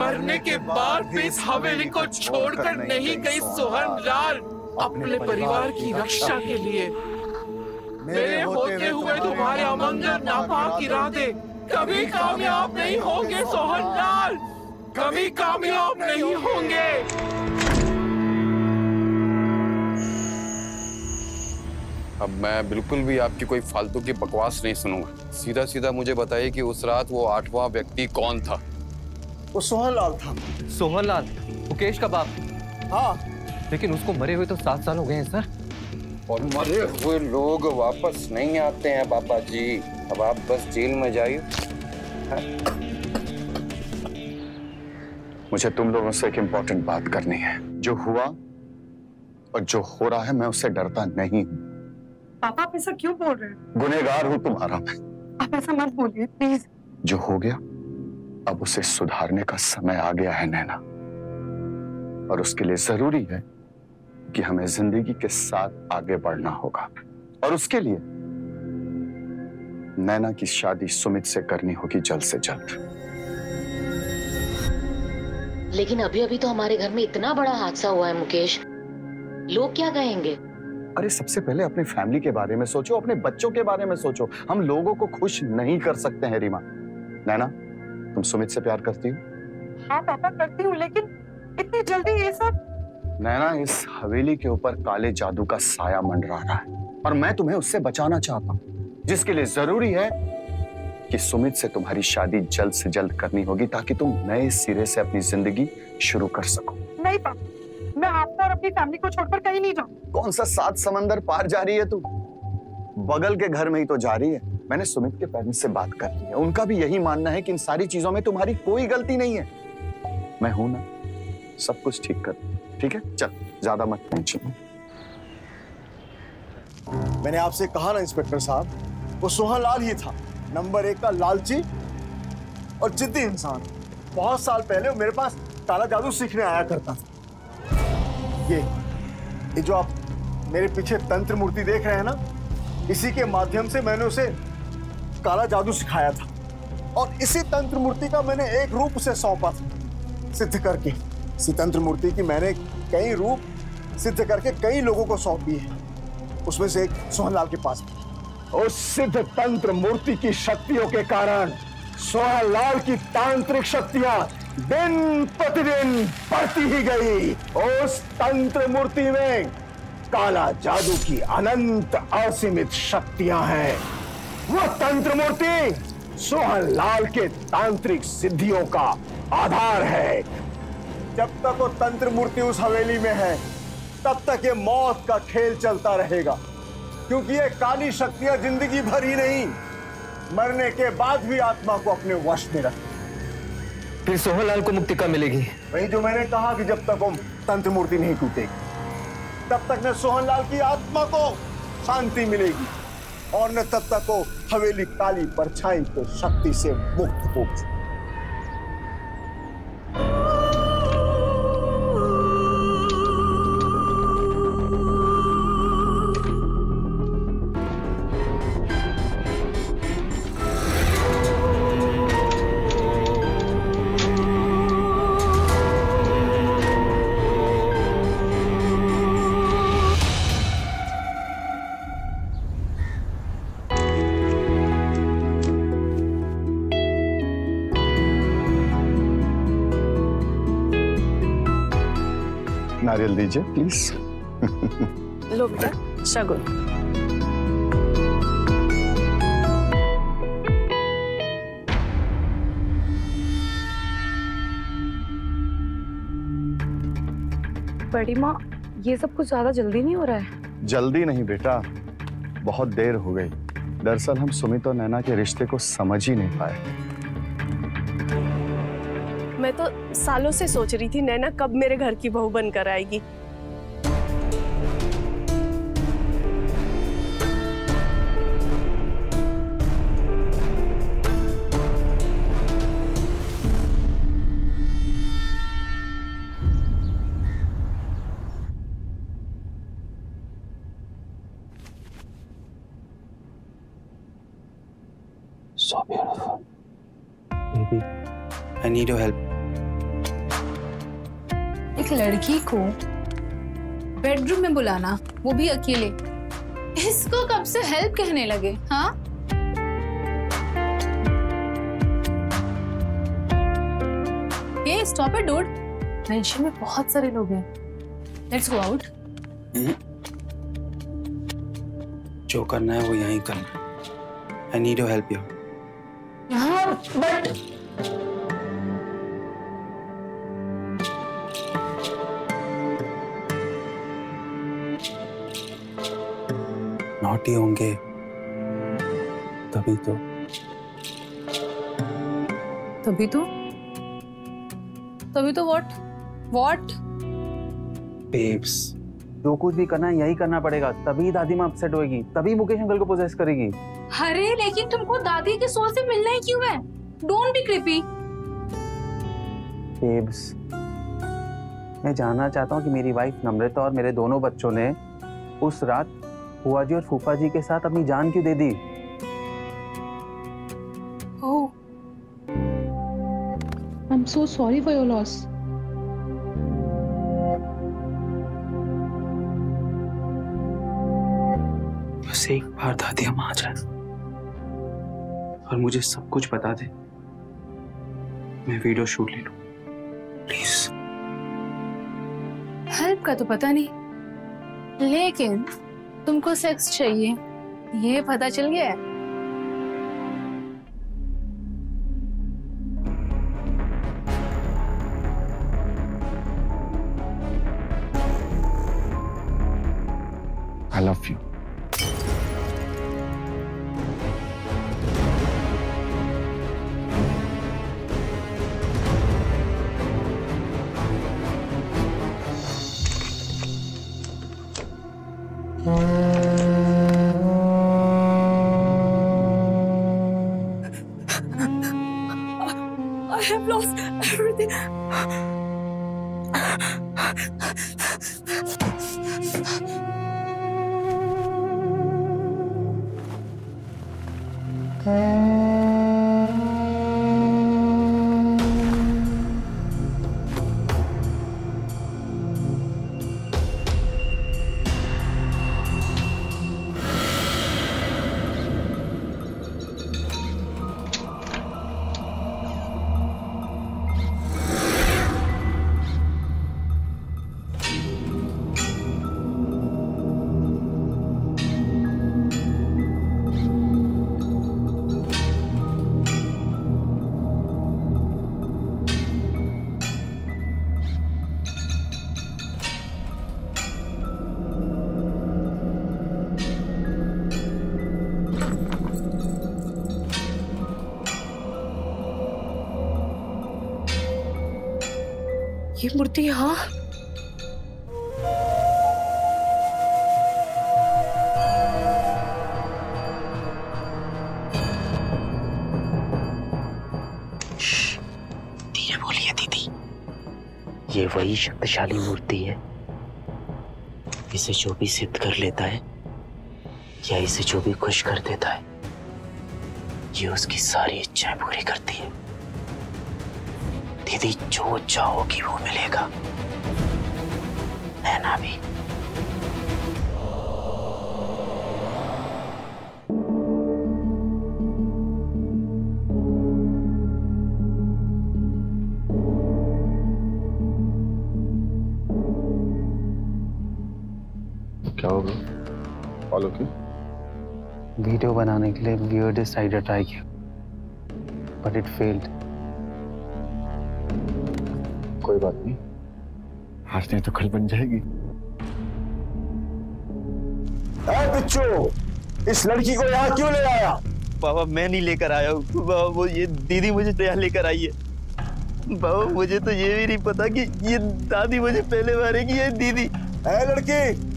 मरने के बाद भी इस हवेली को छोड़कर नहीं गई सोहनलाल, अपने परिवार की रक्षा के लिए। मेरे होते हुए तुम्हारे अमंगल नापाक इरादे कभी कामयाब नहीं होंगे सोहनलाल, कभी कामयाब नहीं होंगे। अब मैं बिल्कुल भी आपकी कोई फालतू की बकवास नहीं सुनूंगा। सीधा सीधा मुझे बताइए कि उस रात वो आठवां व्यक्ति कौन था? वो सोहनलाल था। सोहनलाल, मुकेश का बाप। हाँ, लेकिन उसको मरे हुए तो सात साल हो गए हैं सर। और मरे हुए लोग वापस नहीं आते हैं बाबा जी। अब आप बस जेल में जाइए। मुझे तुम लोगों से एक इम्पोर्टेंट बात करनी है। जो हुआ और जो हो रहा है, मैं उससे डरता नहीं हूँ। पापा, आप ऐसा क्यों बोल रहे हैं? गुनहगार हूँ तुम्हारा मैं। आप ऐसा मत बोलिए प्लीज। जो हो गया, अब उसे सुधारने का समय आ गया है नैना, और उसके लिए जरूरी है कि हमें जिंदगी के साथ आगे बढ़ना होगा। और उसके लिए नैना की शादी सुमित से करनी होगी जल्द से जल्द। लेकिन अभी अभी तो हमारे घर में इतना बड़ा हादसा हुआ है मुकेश, लोग क्या कहेंगे? अरे सबसे पहले अपने फैमिली के बारे में सोचो, अपने बच्चों के बारे में सोचो। हम लोगों को खुश नहीं कर सकते हैं रीमा। नैना, तुम सुमित से प्यार करती हो? हाँ पापा, करती हूँ, लेकिन इतनी जल्दी ये सब? नैना, इस हवेली के ऊपर काले जादू का साया मंडरा रहा है, और मैं तुम्हें उससे बचाना चाहता हूँ, जिसके लिए जरूरी है कि सुमित से तुम्हारी शादी जल्द से जल्द करनी होगी, ताकि तुम नए सिरे से अपनी जिंदगी शुरू कर सको। नहीं पापा, मैं आपको और अपनी फैमिली को छोड़कर कहीं नहीं जाऊँ। कौन सा सात समंदर पार जा रही है तू? बगल के घर में ही तो जा रही है। मैंने सुमित के पेरेंट्स से बात कर ली है, उनका भी यही मानना है कि इन सारी चीजों में तुम्हारी कोई गलती नहीं है। मैं हूं ना, सब कुछ ठीक कर। ठीक है, चल, ज्यादा मत टेंशन। मैंने आपसे कहा ना इंस्पेक्टर साहब, वो सोहनलाल ही था, नंबर एक का लालची और जिद्दी इंसान। बहुत साल पहले वो मेरे पास काला जादू सीखने आया करता था। ये ये जो आप मेरे पीछे तंत्र मूर्ति देख रहे हैं ना, इसी के माध्यम से मैंने उसे काला जादू सिखाया था और इसी तंत्र मूर्ति का मैंने एक रूप उसे सौंपा था सिद्ध करके। इसी तंत्र मूर्ति की मैंने कई रूप सिद्ध करके कई लोगों को सौंपी है, उसमें से एक सोहनलाल के पास। उस सिद्ध तंत्र मूर्ति की शक्तियों के कारण सोहनलाल की तांत्रिक शक्तियां दिन प्रतिदिन बढ़ती ही गई। उस तंत्र मूर्ति में काला जादू की अनंत असीमित शक्तियां हैं। वह तंत्र मूर्ति सोहनलाल के तांत्रिक सिद्धियों का आधार है। जब तक वो तंत्र मूर्ति उस हवेली में है तब तक ये मौत का खेल चलता रहेगा, क्योंकि ये काली शक्तियां जिंदगी भर ही नहीं, मरने के बाद भी आत्मा को अपने वश में रखती। फिर सोहनलाल को मुक्ति कब मिलेगी? वही जो मैंने कहा कि जब तक वो तंत्र मूर्ति नहीं टूटेगी तब तक न सोहनलाल की आत्मा को शांति मिलेगी और न तब तक वो हवेली काली परछाई को शक्ति से मुक्त होगी। नारियल दीजिए प्लीज। लो बेटा शगुन। बड़ी माँ, ये सब कुछ ज्यादा जल्दी नहीं हो रहा है? जल्दी नहीं बेटा, बहुत देर हो गई। दरअसल हम सुमित और नैना के रिश्ते को समझ ही नहीं पाए। मैं तो सालों से सोच रही थी नैना कब मेरे घर की बहू बनकर आएगी। So beautiful. Baby, I need your help. एक लड़की को बेडरूम में बुलाना, वो भी अकेले, इसको कब से हेल्प कहने लगे? हाँ, ये स्टॉप इट डूड। मेंशन में बहुत सारे लोग हैं। Let's go out. जो करना है वो यहीं करना। आई नीड योर हेल्प यार। हाँ बट नॉटी होंगे तभी तो तभी तो तभी तो व्हाट व्हाट बेब्स, जो कुछ भी करना है यही करना पड़ेगा, तभी दादी माँ अपसेट होगी, तभी मुकेश अंकल को पोजेस करेगी। अरे लेकिन तुमको दादी के सोच से मिलना ही क्यों है? Don't be creepy. बेब्स, मैं जानना चाहता हूँ कि मेरी वाइफ नम्रता और मेरे दोनों बच्चों ने उस रात बुआ जी और फूफा जी के साथ अपनी जान क्यों दे दी? Oh, I'm so sorry for your loss. बस एक बार दादी हम आ जाए और मुझे सब कुछ बता दे, मैं वीडियो शूट ले लूं, प्लीज। हेल्प का तो पता नहीं, लेकिन तुमको सेक्स चाहिए ये पता चल गया है। I love you. ये मूर्ति यहाँ धीरे बोलिए दीदी। ये वही शक्तिशाली मूर्ति है, इसे जो भी सिद्ध कर लेता है या इसे जो भी खुश कर देता है ये उसकी सारी इच्छाएं पूरी करती है। दीदी जो चाहोगी वो मिलेगा, नैना भी। क्या होगा फॉलो की वीडियो बनाने के लिए वियर्डेस्ट आइडिया ट्राई किया बट इट फेल्ड। कोई बात नहीं, आज नहीं तो कल बन जाएगी। बिच्छू, इस लड़की को यहाँ क्यों ले आया? बाबा मैं नहीं लेकर आया हूँ बाबा, वो ये दीदी मुझे तो यहाँ लेकर आई है बाबा। मुझे तो ये भी नहीं पता कि ये दादी मुझे पहले मारेगी ये दीदी। ए लड़की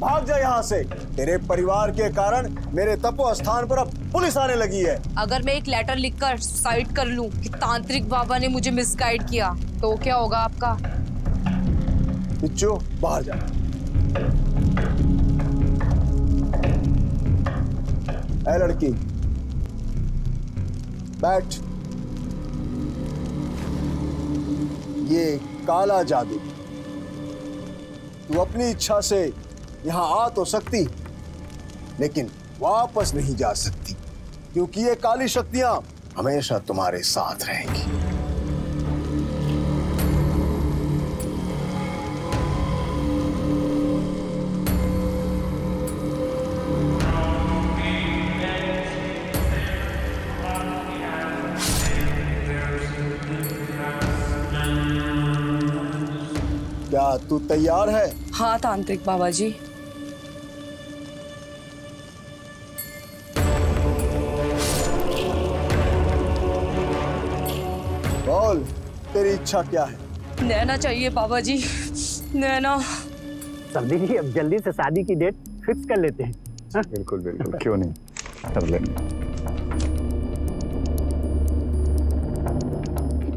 भाग जा यहाँ से, तेरे परिवार के कारण मेरे तपो स्थान पर अब पुलिस आने लगी है। अगर मैं एक लेटर लिखकर साइड कर लूं कि तांत्रिक बाबा ने मुझे मिसगाइड किया तो क्या होगा आपका? बिच्छू बाहर जा। ए लड़की बैठ। ये काला जादू, तू अपनी इच्छा से यहाँ आ तो सकती लेकिन वापस नहीं जा सकती क्योंकि ये काली शक्तियां हमेशा तुम्हारे साथ रहेंगी। क्या तू तैयार है? हाँ तांत्रिक बाबा जी। बोल तेरी इच्छा क्या है? नैना चाहिए बाबा जी, नैना। समझी जी, अब जल्दी से शादी की डेट फिक्स कर लेते हैं। हा? बिल्कुल बिल्कुल क्यों नहीं कर लेंगे।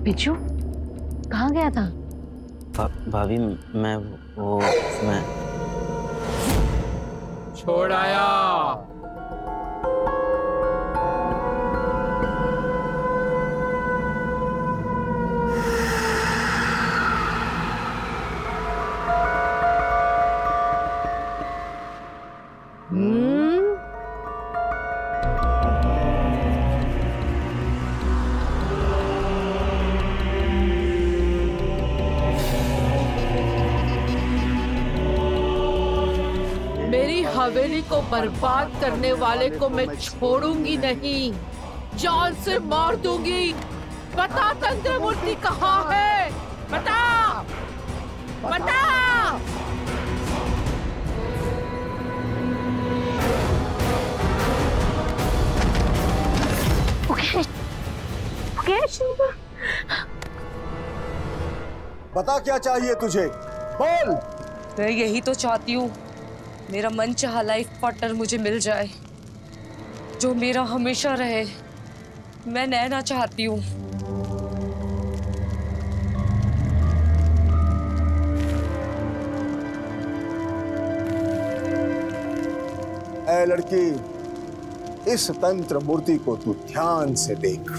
बिच्छू कहाँ गया था? भाभी मैं वो मैं छोड़ आया। हवेली को बर्बाद करने वाले को मैं छोड़ूंगी नहीं, जान से मार दूंगी। बता तंत्र मूर्ति कहाँ है? बता बता। मुकेश, मुकेश बता क्या चाहिए तुझे? बोल। मैं यही तो चाहती हूँ, मेरा मन चाहा लाइफ पार्टनर मुझे मिल जाए जो मेरा हमेशा रहे। मैं नैना चाहती हूँ। ए लड़की इस तंत्र मूर्ति को तू ध्यान से देख।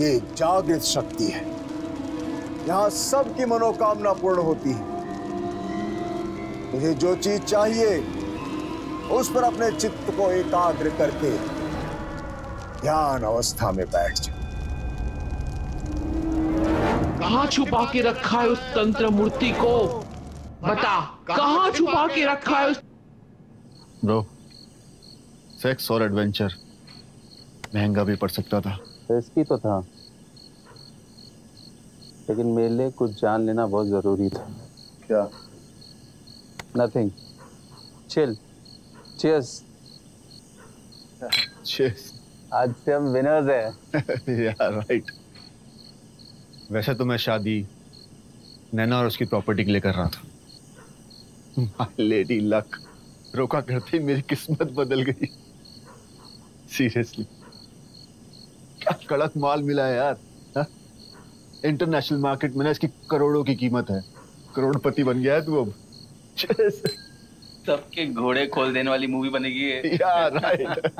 ये जागृत शक्ति है, यहाँ सबकी मनोकामना पूर्ण होती है। मुझे जो चीज चाहिए उस पर अपने चित्त को एकाग्र करके ध्यान अवस्था में बैठ जाओ। कहाँ छुपा के रखा है उस तंत्र मूर्ति को? बता, कहाँ छुपा के रखा है उस? ब्रो, सेक्स और एडवेंचर महंगा भी पड़ सकता था। रिस्की तो था, लेकिन मेरे लिए कुछ जान लेना बहुत जरूरी था। क्या? नथिंग। चिल। चीयर्स। चीयर्स। आज से हम विनर्स हैं। या राइट। वैसे तो मैं शादी नैना और उसकी प्रॉपर्टी के लिए कर रहा था। माय लेडी लक, रोका करते ही मेरी किस्मत बदल गई। सीरियसली क्या कड़क माल मिला है यार। हा? इंटरनेशनल मार्केट में ना इसकी करोड़ों की कीमत है। करोड़पति बन गया है तू अब। सबके घोड़े खोल देने वाली मूवी बनेगी ये। या राइट।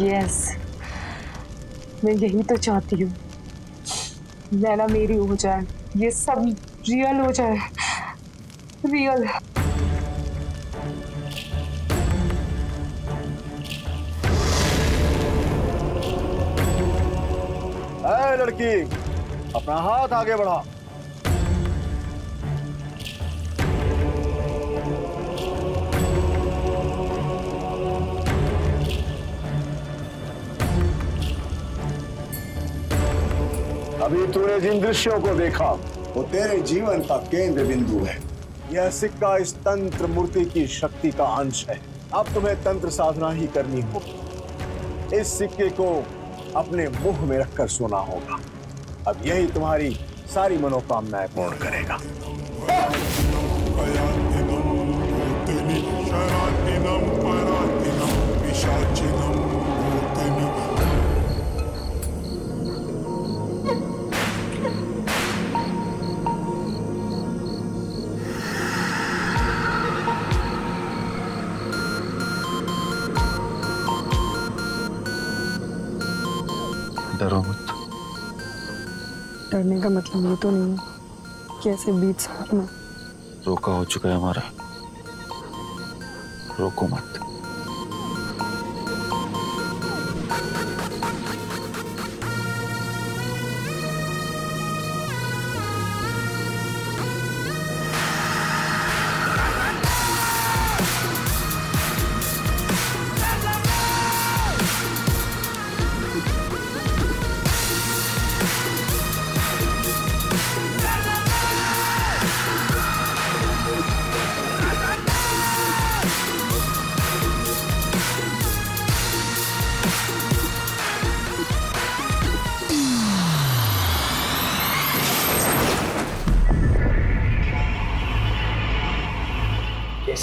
Yes, yes. मैं यही तो चाहती हूँ, नैना मेरी हो जाए, ये सब रियल हो जाए, रियल। अरे लड़की, अपना हाथ आगे बढ़ा। अभी तूने जिन दृश्यों को देखा वो तेरे जीवन का केंद्र बिंदु है। यह सिक्का इस तंत्र मूर्ति की शक्ति का अंश है। अब तुम्हें तंत्र साधना ही करनी होगी। इस सिक्के को अपने मुंह में रखकर सोना होगा। अब यही तुम्हारी सारी मनोकामनाएं पूर्ण करेगा। डरने का मतलब ये तो नहीं है कि ऐसे बीच साथ में। रोका हो चुका है हमारा, रोको मत।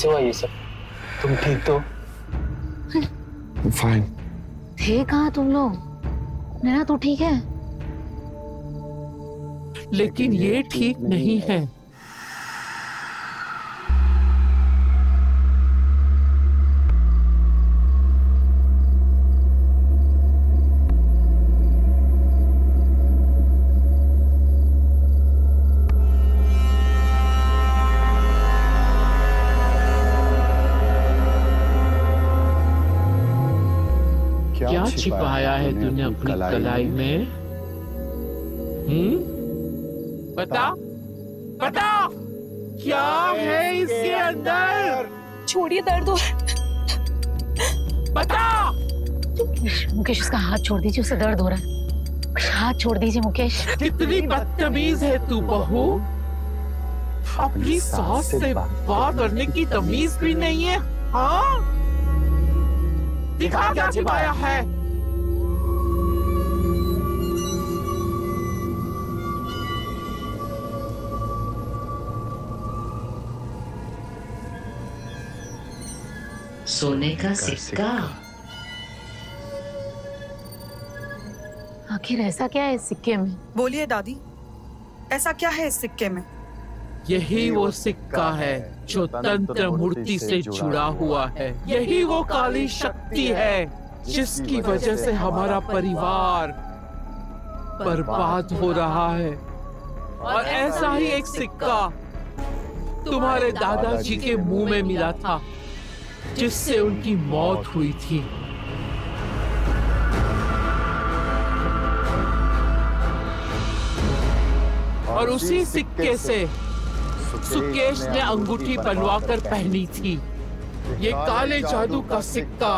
हुआ ये सब? तुम ठीक तो? फाइन। थे कहाँ तुम लोग? नैना तू ठीक है? लेकिन ये ठीक नहीं है। क्या छिपाया है तूने अपनी कलाई में? हम्म, बता, बता, क्या है इसके अंदर? छोड़िए दर्द हो बता। मुकेश, मुकेश उसका हाथ छोड़ दीजिए, उसे दर्द हो रहा है। हाथ छोड़ दीजिए मुकेश। कितनी बदतमीज है तू बहू, अपनी सास से बात करने की तमीज भी नहीं है। हाँ दिखा क्या छिपाया है। सोने का सिक्का। आखिर ऐसा क्या है इस सिक्के में? बोलिए दादी, ऐसा क्या है इस सिक्के में? यही वो सिक्का है जो तंत्र मूर्ति से जुड़ा हुआ है। यही वो काली शक्ति है जिसकी वजह से हमारा परिवार बर्बाद हो रहा है। और ऐसा ही एक सिक्का तुम्हारे दादाजी के मुंह में मिला था जिससे उनकी मौत हुई थी। और उसी सिक्के से सुकेश ने अंगूठी बनवाकर पहनी थी। ये काले जादू का सिक्का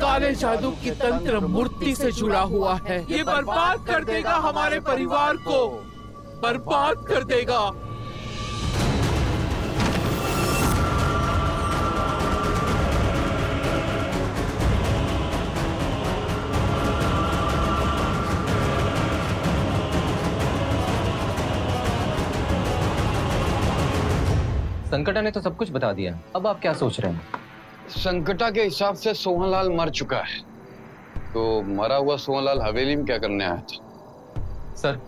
काले जादू की तंत्र मूर्ति से जुड़ा हुआ है। ये बर्बाद कर देगा हमारे परिवार को, बर्बाद कर देगा। संकटा ने तो सब कुछ बता दिया, अब आप क्या सोच रहे हैं? संकटा के हिसाब से सोहनलाल मर चुका है, तो मरा हुआ सोहनलाल हवेली में क्या करने आया था? सर,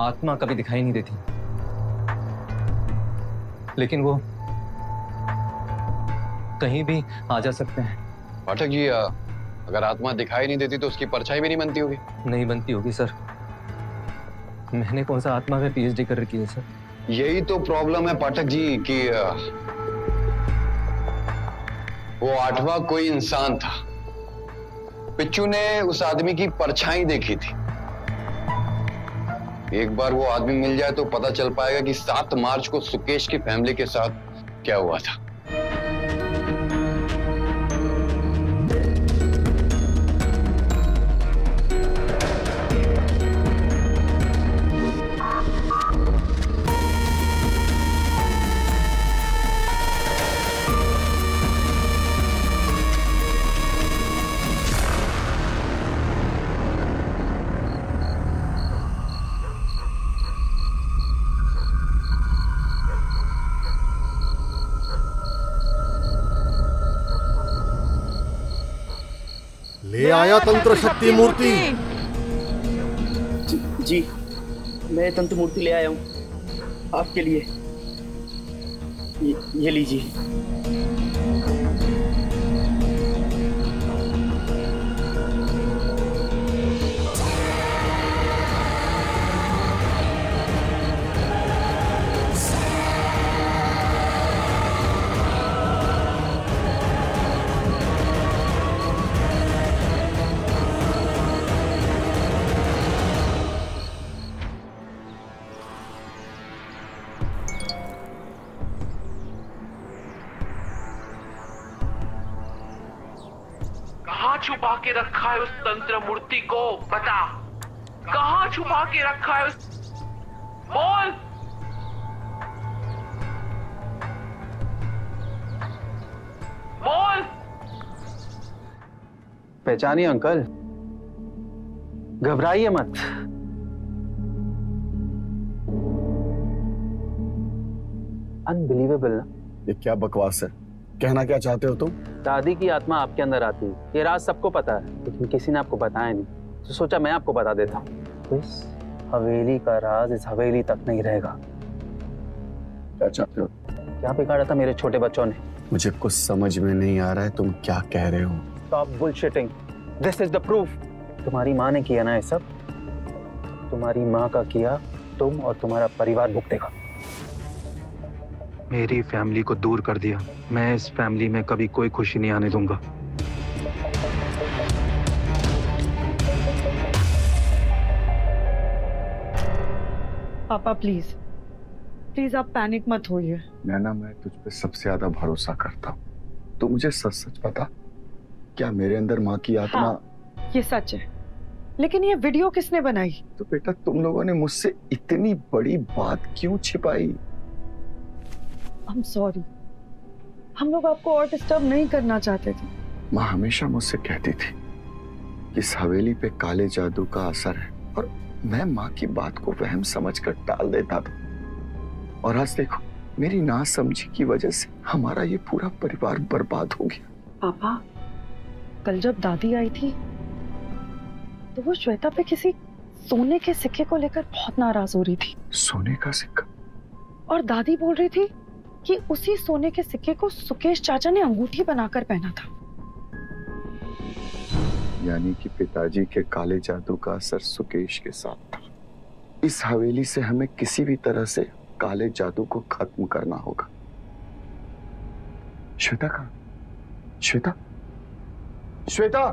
आत्मा कभी दिखाई नहीं देती, लेकिन वो कहीं भी आ जा सकते हैं। पाठक जी, अगर आत्मा दिखाई नहीं देती तो उसकी परछाई भी नहीं बनती होगी? नहीं बनती होगी सर, मैंने कौन सा आत्मा में पीएचडी कर रखी है सर। यही तो प्रॉब्लम है पाठक जी कि वो आठवां कोई इंसान था। पिच्चू ने उस आदमी की परछाई देखी थी। एक बार वो आदमी मिल जाए तो पता चल पाएगा कि सात मार्च को सुकेश की फैमिली के साथ क्या हुआ था। आया तंत्र शक्ति मूर्ति। जी, जी मैं तंत्र मूर्ति ले आया हूँ आपके लिए, ये, ये लीजिए। छुपा के रखा है उस तंत्र मूर्ति को, बता कहाँ छुपा के रखा है उस, बोल। बोल। पहचानिए अंकल, घबराइए मत, अनबिलीवेबल ना? ये क्या बकवास है, कहना क्या चाहते हो तुम? दादी की आत्मा आपके अंदर आती है, ये राज सबको पता है, लेकिन किसी ने आपको बताया नहीं, तो सोचा मैं आपको बता देता हूँ। इस हवेली का राज इस हवेली तक नहीं रहेगा। क्या चाहते हो? क्या बिगाड़ा था मेरे छोटे बच्चों ने? मुझे कुछ समझ में नहीं आ रहा है तुम क्या कह रहे हो। Stop bullshitting, this is the proof. तुम्हारी माँ ने किया ना ये सब, तुम्हारी माँ का किया तुम और तुम्हारा परिवार भुगतेगा। मेरी फैमिली को दूर कर दिया, मैं इस फैमिली में कभी कोई खुशी नहीं आने दूंगा। पापा प्लीज प्लीज आप पैनिक मत होइए। नैना, मैं तुझ पे सबसे ज्यादा भरोसा करता हूँ। तो मुझे सच सच बता, क्या मेरे अंदर माँ की आत्मा? हाँ, ये सच है। लेकिन ये वीडियो किसने बनाई? तो बेटा तुम लोगों ने मुझसे इतनी बड़ी बात क्यों छिपाई? I'm sorry, हम लोग आपको और डिस्टर्ब नहीं करना चाहते थे। माँ हमेशा मुझसे कहती थी कि इस हवेली पे काले जादू का असर है, और मैं माँ की बात को वहम समझकर टाल देता था। और आज देखो, मेरी नासमझी की वजह से हमारा ये पूरा परिवार बर्बाद हो गया। पापा, कल जब दादी आई थी तो वो श्वेता पे किसी सोने के सिक्के को लेकर बहुत नाराज हो रही थी। सोने का सिक्का? और दादी बोल रही थी कि उसी सोने के सिक्के को सुकेश चाचा ने अंगूठी बनाकर पहना था। यानी कि पिताजी के काले जादू का असर सुकेश के साथ था। इस हवेली से हमें किसी भी तरह से काले जादू को खत्म करना होगा। श्वेता का श्वेता श्वेता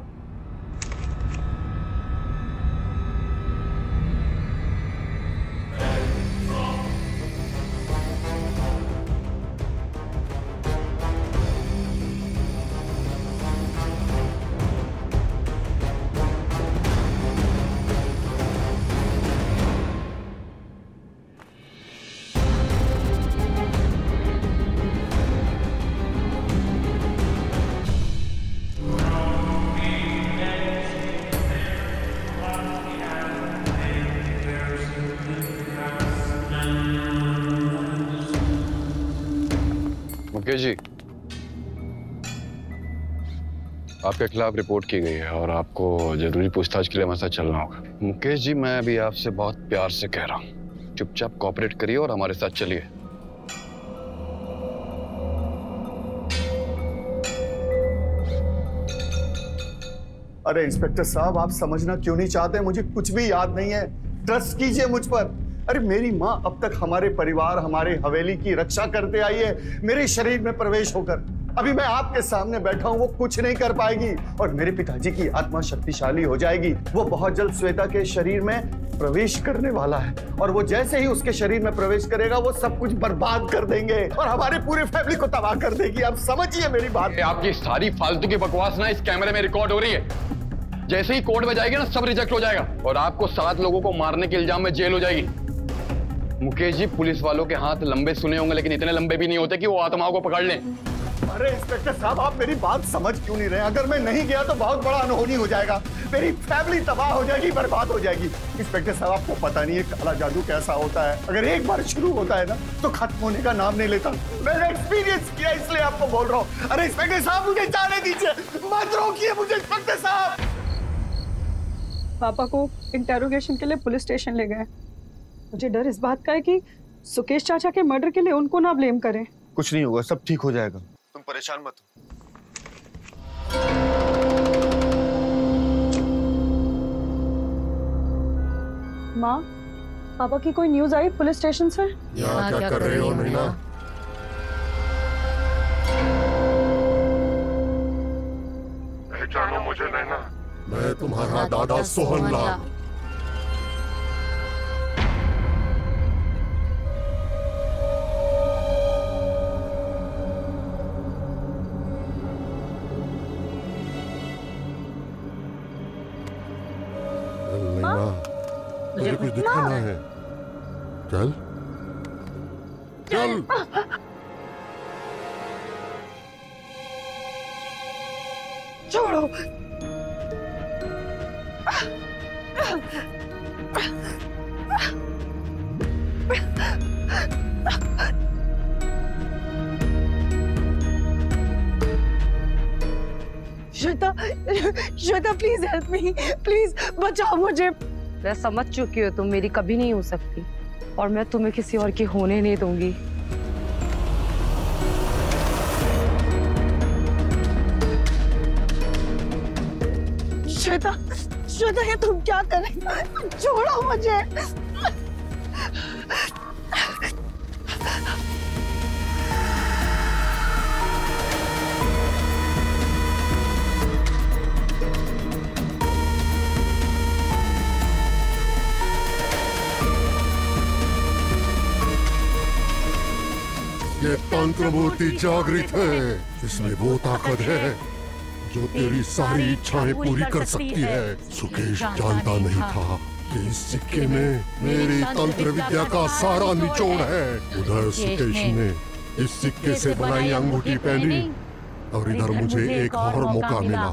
जी, आपके खिलाफ रिपोर्ट की गई है और आपको जरूरी पूछताछ के लिए हमारे साथ चलना होगा। मुकेश जी, मैं अभी आपसे बहुत प्यार से कह रहा हूँ, चुपचाप कॉपरेट करिए और हमारे साथ चलिए। अरे इंस्पेक्टर साहब, आप समझना क्यों नहीं चाहते? मुझे कुछ भी याद नहीं है, ट्रस्ट कीजिए मुझ पर। अरे मेरी माँ अब तक हमारे परिवार, हमारे हवेली की रक्षा करते आई है मेरे शरीर में प्रवेश होकर। अभी मैं आपके सामने बैठा हूँ, वो कुछ नहीं कर पाएगी। और मेरे पिताजी की आत्मा शक्तिशाली हो जाएगी। वो बहुत जल्द श्वेता के शरीर में प्रवेश करने वाला है, और वो जैसे ही उसके शरीर में प्रवेश करेगा वो सब कुछ बर्बाद कर देंगे और हमारे पूरे फैमिली को तबाह कर देगी। आप समझिए मेरी बात। आपकी सारी फालतू की बकवास ना इस कैमरे में रिकॉर्ड हो रही है। जैसे ही कोर्ट में जाएगी ना, सब रिजेक्ट हो जाएगा और आपको सात लोगों को मारने के इल्जाम में जेल हो जाएगी। मुकेश जी, पुलिस वालों के हाथ लंबे सुने होंगे, लेकिन इतने लंबे भी नहीं होते कि वो आत्माओं को पकड़ लें। अरे इंस्पेक्टर साहब, आप मेरी बात समझ क्यों नहीं रहे? अगर मैं नहीं गया तो बहुत बड़ा अनहोनी हो जाएगा, मेरी फैमिली तबाह हो जाएगी, बर्बाद हो जाएगी। इंस्पेक्टर साहब, आपको पता नहीं है काला जादू कैसा होता है। अगर एक बार शुरू होता है ना तो खत्म होने का नाम नहीं लेता। मैंने एक्सपीरियंस किया, इसलिए आपको बोल रहा हूँ। अरे इंस्पेक्टर साहब, मुझे जाने दीजिए, मत रोकिए मुझे इंस्पेक्टर साहब। पापा को इंटरोगेशन के लिए पुलिस स्टेशन ले गए। मुझे डर इस बात का है कि सुकेश चाचा के मर्डर के लिए उनको ना ब्लेम करें। कुछ नहीं होगा, सब ठीक हो जाएगा, तुम परेशान मत हो। माँ, पापा की कोई न्यूज आई पुलिस स्टेशन से? यहाँ क्या, क्या कर रहे हो मीना? पहचानो मुझे नैना, मैं तुम्हारा दादा सोहनलाल। मुझे कुछ दिखाना है, चल चल। छोड़ो, Shweta Shweta please help me, please बचाओ मुझे। मैं समझ चुकी हो तुम मेरी कभी नहीं हो सकती, और मैं तुम्हें किसी और की होने नहीं दूंगी। श्वेता, श्वेता ये तुम क्या कर रही हो? छोड़ो मुझे। ये तंत्र मूर्ति जागृत है। इसमें वो ताकत है जो तेरी सारी इच्छाएं पूरी कर सकती है। सुकेश जानता नहीं था कि इस सिक्के में मेरी तंत्र विद्या का सारा निचोड़ है। उधर सुकेश ने इस सिक्के से बनाई अंगूठी पहनी और इधर मुझे एक और मौका मिला।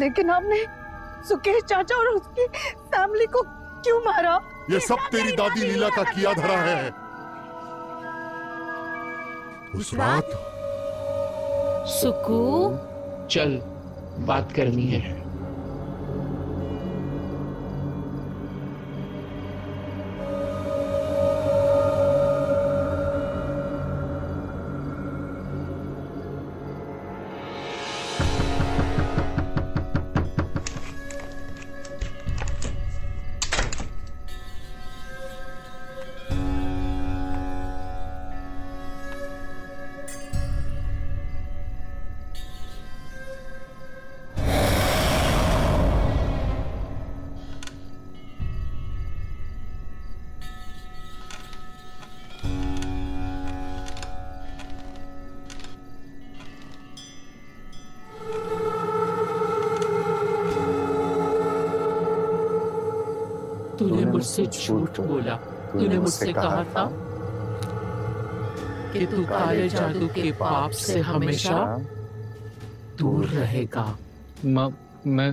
लेकिन आपने सुकेश चाचा और उसकी फैमिली को क्यों मारा? ये सब तेरी दादी लीला का किया धरा है। उस रात सुकू चल बात करनी है। तूने मुझसे झूठ बोला। तूने मुझसे कहा था कि तू काले जादू के पाप से हमेशा दूर रहेगा। माँ, मैं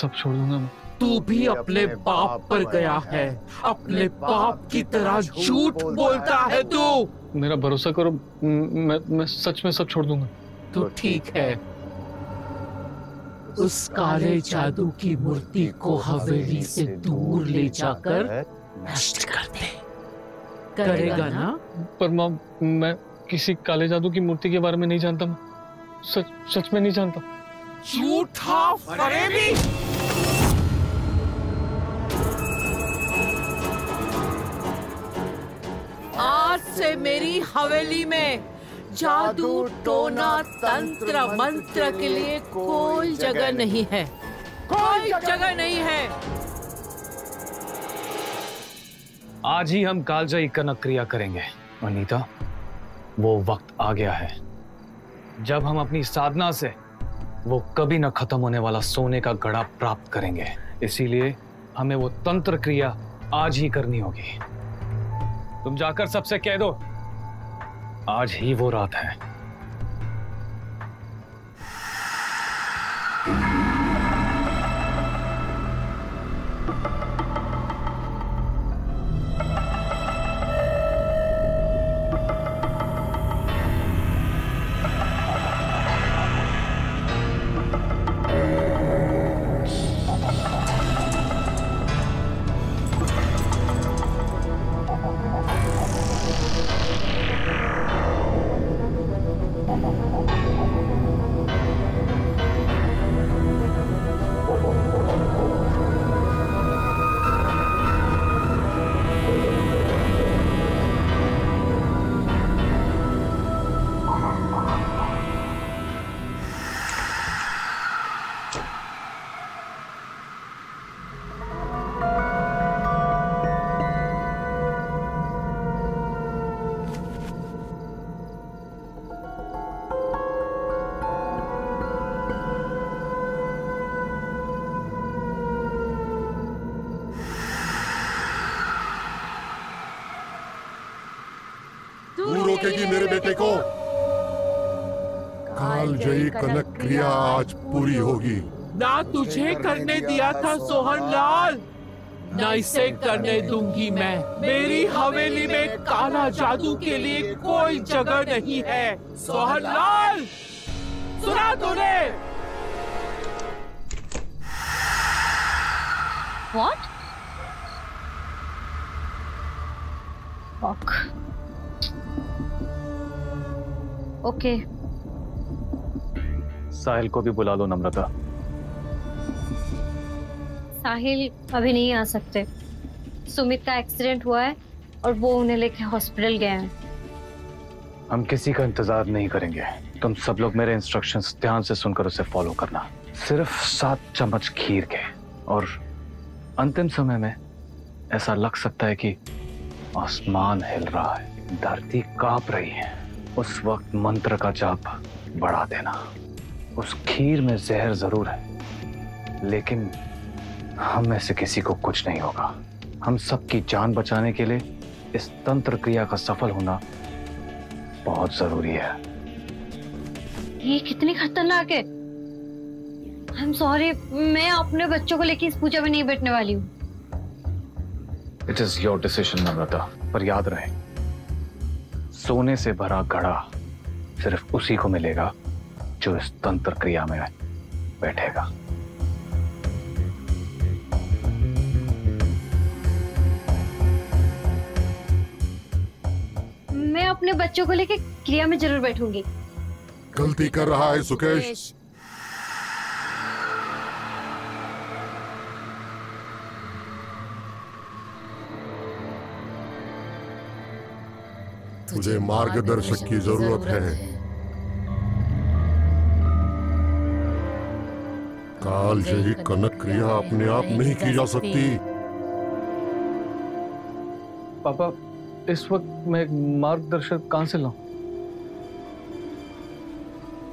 सब छोड़ दूंगा। तू भी अपने पाप पर गया है। अपने पाप की तरह झूठ बोलता है तू। मेरा भरोसा करो, मैं मैं सच में सब छोड़ दूंगा। तो ठीक है, उस काले जादू की मूर्ति को हवेली से दूर ले जाकर नष्ट कर दे। करेगा ना? पर माँ, मैं किसी काले जादू की मूर्ति के बारे में नहीं जानता। सच सच में नहीं जानता। झूठा फरेबी! आज से मेरी हवेली में जादू टोना तंत्र मंत्र के लिए कोई जगह नहीं है। कोई जगह नहीं है। आज ही हम कालजयी कनक क्रिया करेंगे। अनीता, वो वक्त आ गया है जब हम अपनी साधना से वो कभी न खत्म होने वाला सोने का घड़ा प्राप्त करेंगे। इसीलिए हमें वो तंत्र क्रिया आज ही करनी होगी। तुम जाकर सबसे कह दो आज ही वो रात है। रोकेगी मेरे बेटे को। कालजयी कनक क्रिया आज पूरी होगी। ना तुझे करने दिया था सोहनलाल, ना इसे करने दूंगी मैं। मेरी हवेली में काला जादू के लिए कोई जगह नहीं है। सोहनलाल, सुना तूने? What? Fuck. Okay okay. Sahil को भी बुला लो नम्रता। साहिल अभी नहीं आ सकते। सुमित का एक्सीडेंट हुआ है और वो उन्हें लेके हॉस्पिटल गए हैं। हम किसी का इंतजार नहीं करेंगे। तुम सब लोग मेरे इंस्ट्रक्शंस ध्यान से सुनकर उसे फॉलो करना। सिर्फ सात चम्मच खीर के और अंतिम समय में ऐसा लग सकता है कि आसमान हिल रहा है, धरती कांप रही है। उस वक्त मंत्र का जाप बढ़ा देना। उस खीर में जहर जरूर है, लेकिन हम में से किसी को कुछ नहीं होगा। हम सबकी जान बचाने के लिए इस तंत्र क्रिया का सफल होना बहुत जरूरी है। ये कितनी खतरनाक है। आई एम सॉरी, मैं अपने बच्चों को लेकर इस पूजा में नहीं बैठने वाली हूँ। It is your decision Namrata, पर याद रहे सोने से भरा घड़ा सिर्फ उसी को मिलेगा जो इस तंत्र क्रिया में बैठेगा। मैं अपने बच्चों को लेके क्रिया में जरूर बैठूंगी। गलती कर रहा है सुकेश। तुझे मार्गदर्शक की जरूरत है। काल जयी कनक क्रिया अपने आप नहीं की जा सकती। पापा, इस वक्त मैं मार्गदर्शक कहां से लाऊं?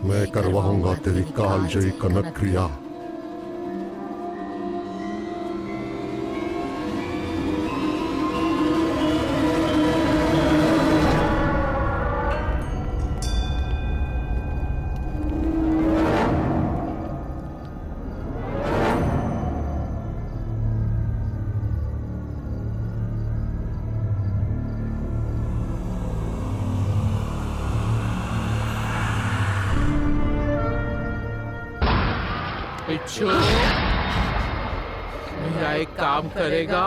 मैं करवाऊंगा तेरी काल जयी कनक क्रिया। मेरा एक काम करेगा।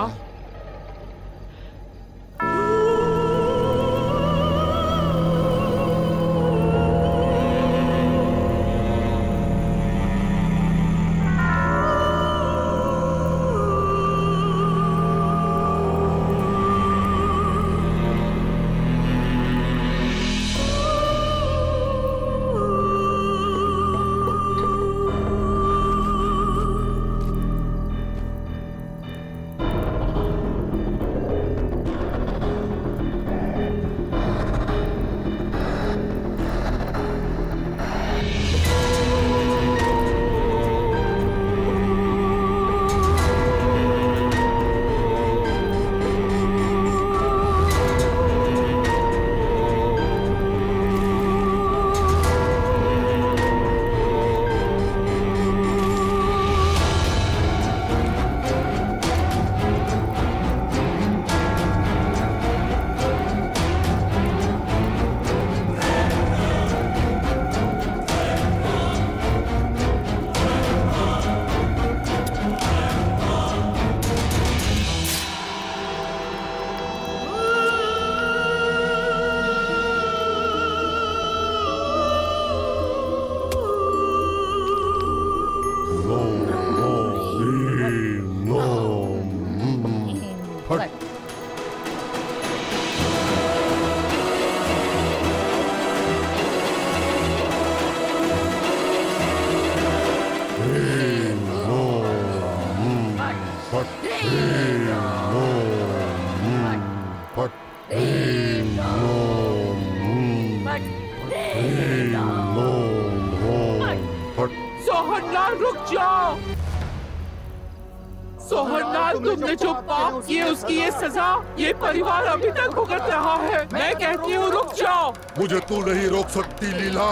तुमने जो पाप किए उसकी ये सजा ये परिवार अभी तक भुगत रहा है। मैं कहती हूँ रुक जाओ। मुझे तू नहीं रोक सकती लीला।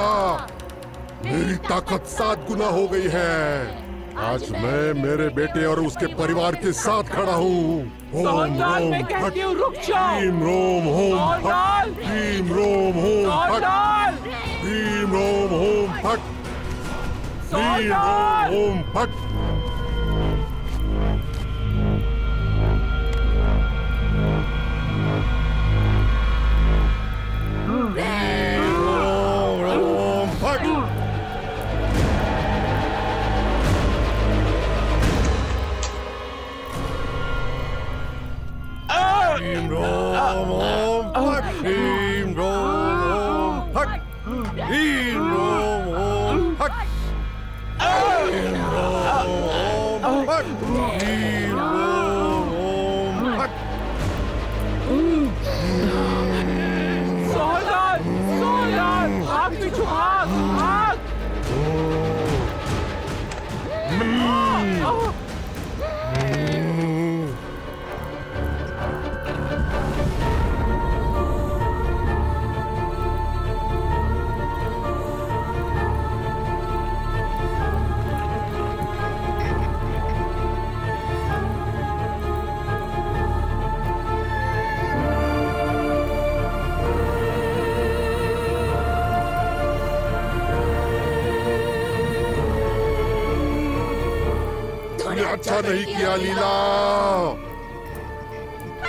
मेरी ताकत सात गुना हो गई है। आज मैं मेरे बेटे और उसके परिवार के साथ खड़ा हूँ। ओम रोम हट भीम रोम होम हट भीम रोम होम हट भीम रोम होम हट भीम रोम होम हट। Hero, अच्छा नहीं किया लीला,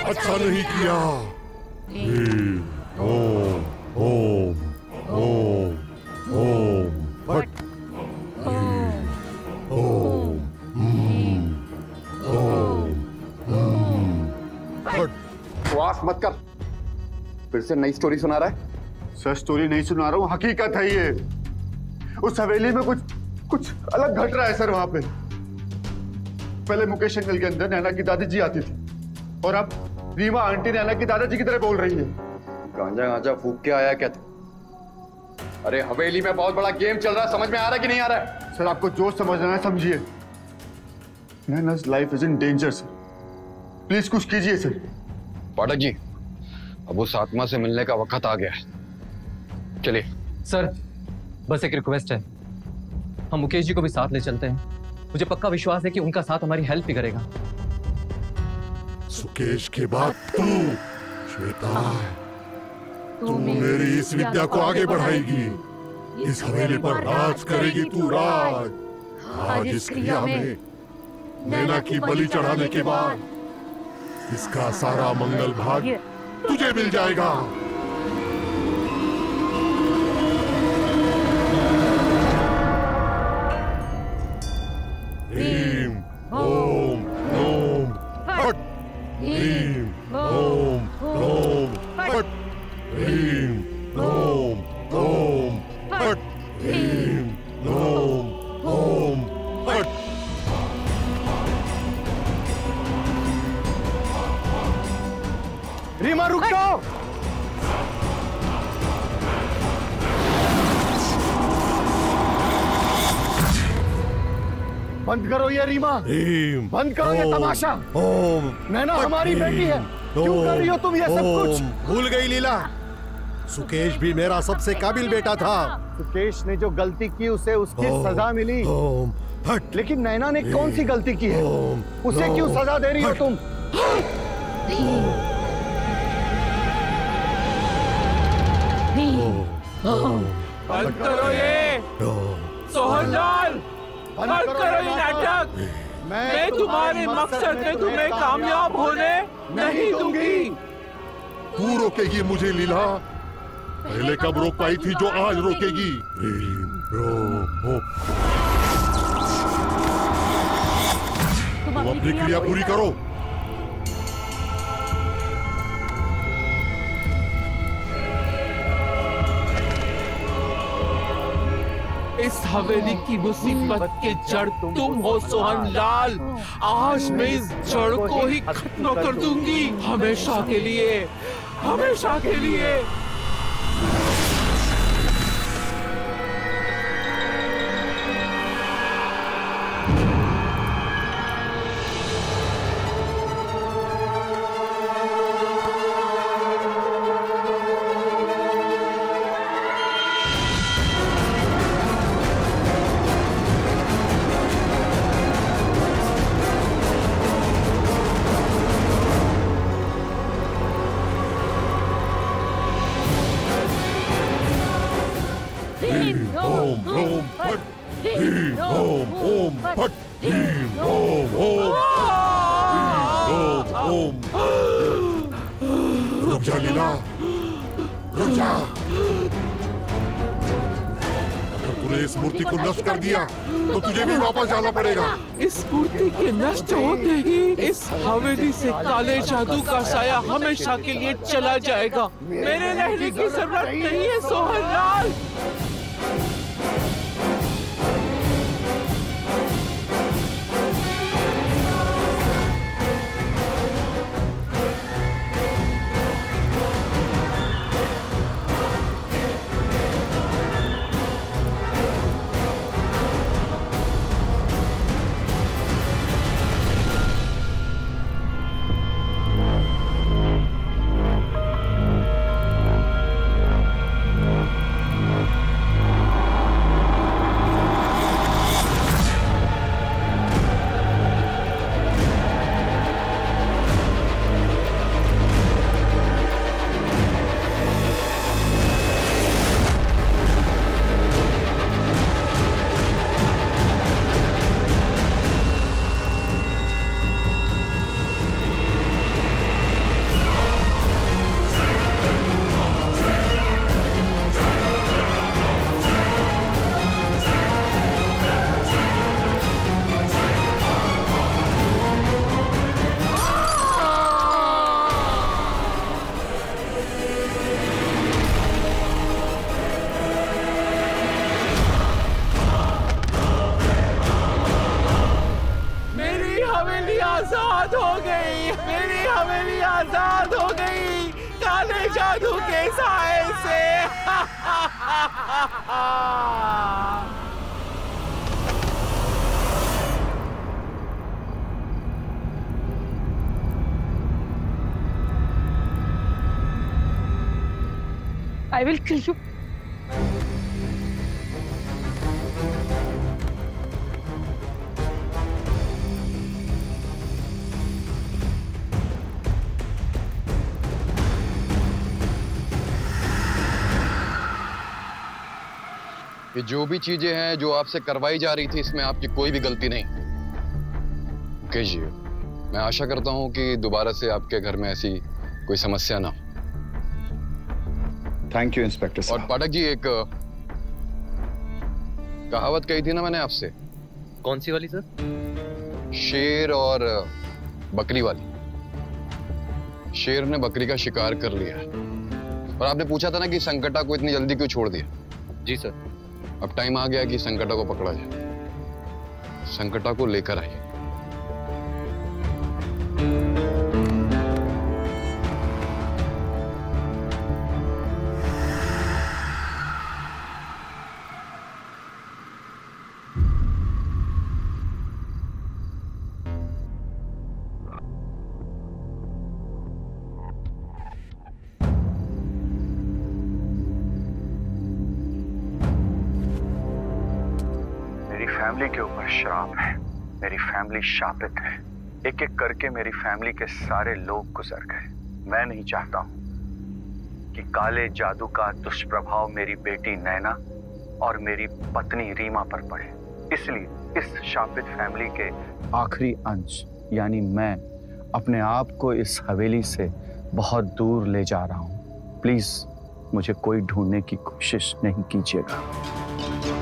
अच्छा नहीं किया। ओम ओम ओम ओम बट ओम ओम बट वास मत कर। फिर से नई स्टोरी सुना रहा है सर। स्टोरी नहीं सुना रहा हूँ, हकीकत है ये। उस हवेली में कुछ कुछ अलग घट रहा है सर। वहां पे पहले मुकेश अंकल के अंदर नैना की दादाजी आती थी और अब रीमा आंटी नैना की दादाजी की तरह बोल रही है। गांजा गांजा फूंक के आया क्या? अरे हवेली में बहुत बड़ा गेम चल रहा है। समझ में आ रहा है कि नहीं आ रहा है? सर आपको जो समझना है समझिए। Naina's life is in danger sir, please कुछ कीजिए सर। पाठक जी, अब उस आत्मा से मिलने का वक्त आ गया है। चलिए सर, बस एक रिक्वेस्ट है, हम मुकेश जी को भी साथ ले चलते हैं। मुझे पक्का विश्वास है कि उनका साथ हमारी हेल्प भी करेगा। सुकेश के बाद तू श्वेता, तू मेरी इस विद्या को आगे बढ़ाएगी। इस हवेली पर राज करेगी तू राज। आज इस क्रिया में नैना की बलि चढ़ाने के बाद इसका सारा मंगल भाग तुझे मिल जाएगा। रीम ओम ओम फट। रीम ओम ओम फट। रीम ओम ओम फट। रीम ओम ओम फट। रीमा रुक जाओ। बंद करो ये रीमा, बंद करो ये तमाशा। ओम नैना हमारी बेटी है, क्यों कर रही हो तुम ये सब कुछ? भूल गई लीला, सुकेश भी मेरा सबसे काबिल बेटा था। सुकेश ने जो गलती की उसे उसकी सजा मिली। ओम हट। लेकिन नैना ने कौन सी गलती की है? उसे क्यों सजा दे रही हो तुम? बंद करो ये, बंद करो ये नाटक। मैं तुम्हारे मकसद में तुम्हें कामयाब होने नहीं दूंगी। तू रोकेगी मुझे लीला? पहले कब रोक पाई थी जो आज रोकेगी? तुम अपनी क्रिया पूरी करो। इस हवेली की मुसीबत के जड़ तुम हो सोहन लाल। आज मैं इस जड़ को ही खत्म कर दूंगी, हमेशा के लिए, हमेशा के लिए। तो तुझे भी वापस जाना पड़ेगा। इस मूर्ति के नष्ट होते ही इस हवेली से काले जादू का साया हमेशा के लिए चला जाएगा। मेरे रहने की जरूरत नहीं है सोहन लाल। आजाद हो गई काले जादू के साए से। I will kill you. ये जो भी चीजें हैं जो आपसे करवाई जा रही थी, इसमें आपकी कोई भी गलती नहीं। कीजिए, मैं आशा करता हूं कि दोबारा से आपके घर में ऐसी कोई समस्या ना हो। थैंक यू इंस्पेक्टर साहब। और पाठक जी, एक कहावत कही थी ना मैंने आपसे। कौन सी वाली सर? शेर और बकरी वाली। शेर ने बकरी का शिकार कर लिया और आपने पूछा था ना कि संकटा को इतनी जल्दी क्यों छोड़ दिया। जी सर। अब टाइम आ गया कि संकटा को पकड़ा जाए। संकटा को लेकर आइए। फैमिली के ऊपर शराब है, मेरी फैमिली शापित है। एक एक करके मेरी फैमिली के सारे लोग गुजर गए। मैं नहीं चाहता हूं कि काले जादू का दुष्प्रभाव मेरी बेटी नैना और मेरी पत्नी रीमा पर पड़े। इसलिए इस शापित फैमिली के आखिरी अंश यानी मैं अपने आप को इस हवेली से बहुत दूर ले जा रहा हूं। प्लीज मुझे कोई ढूंढने की कोशिश नहीं कीजिएगा।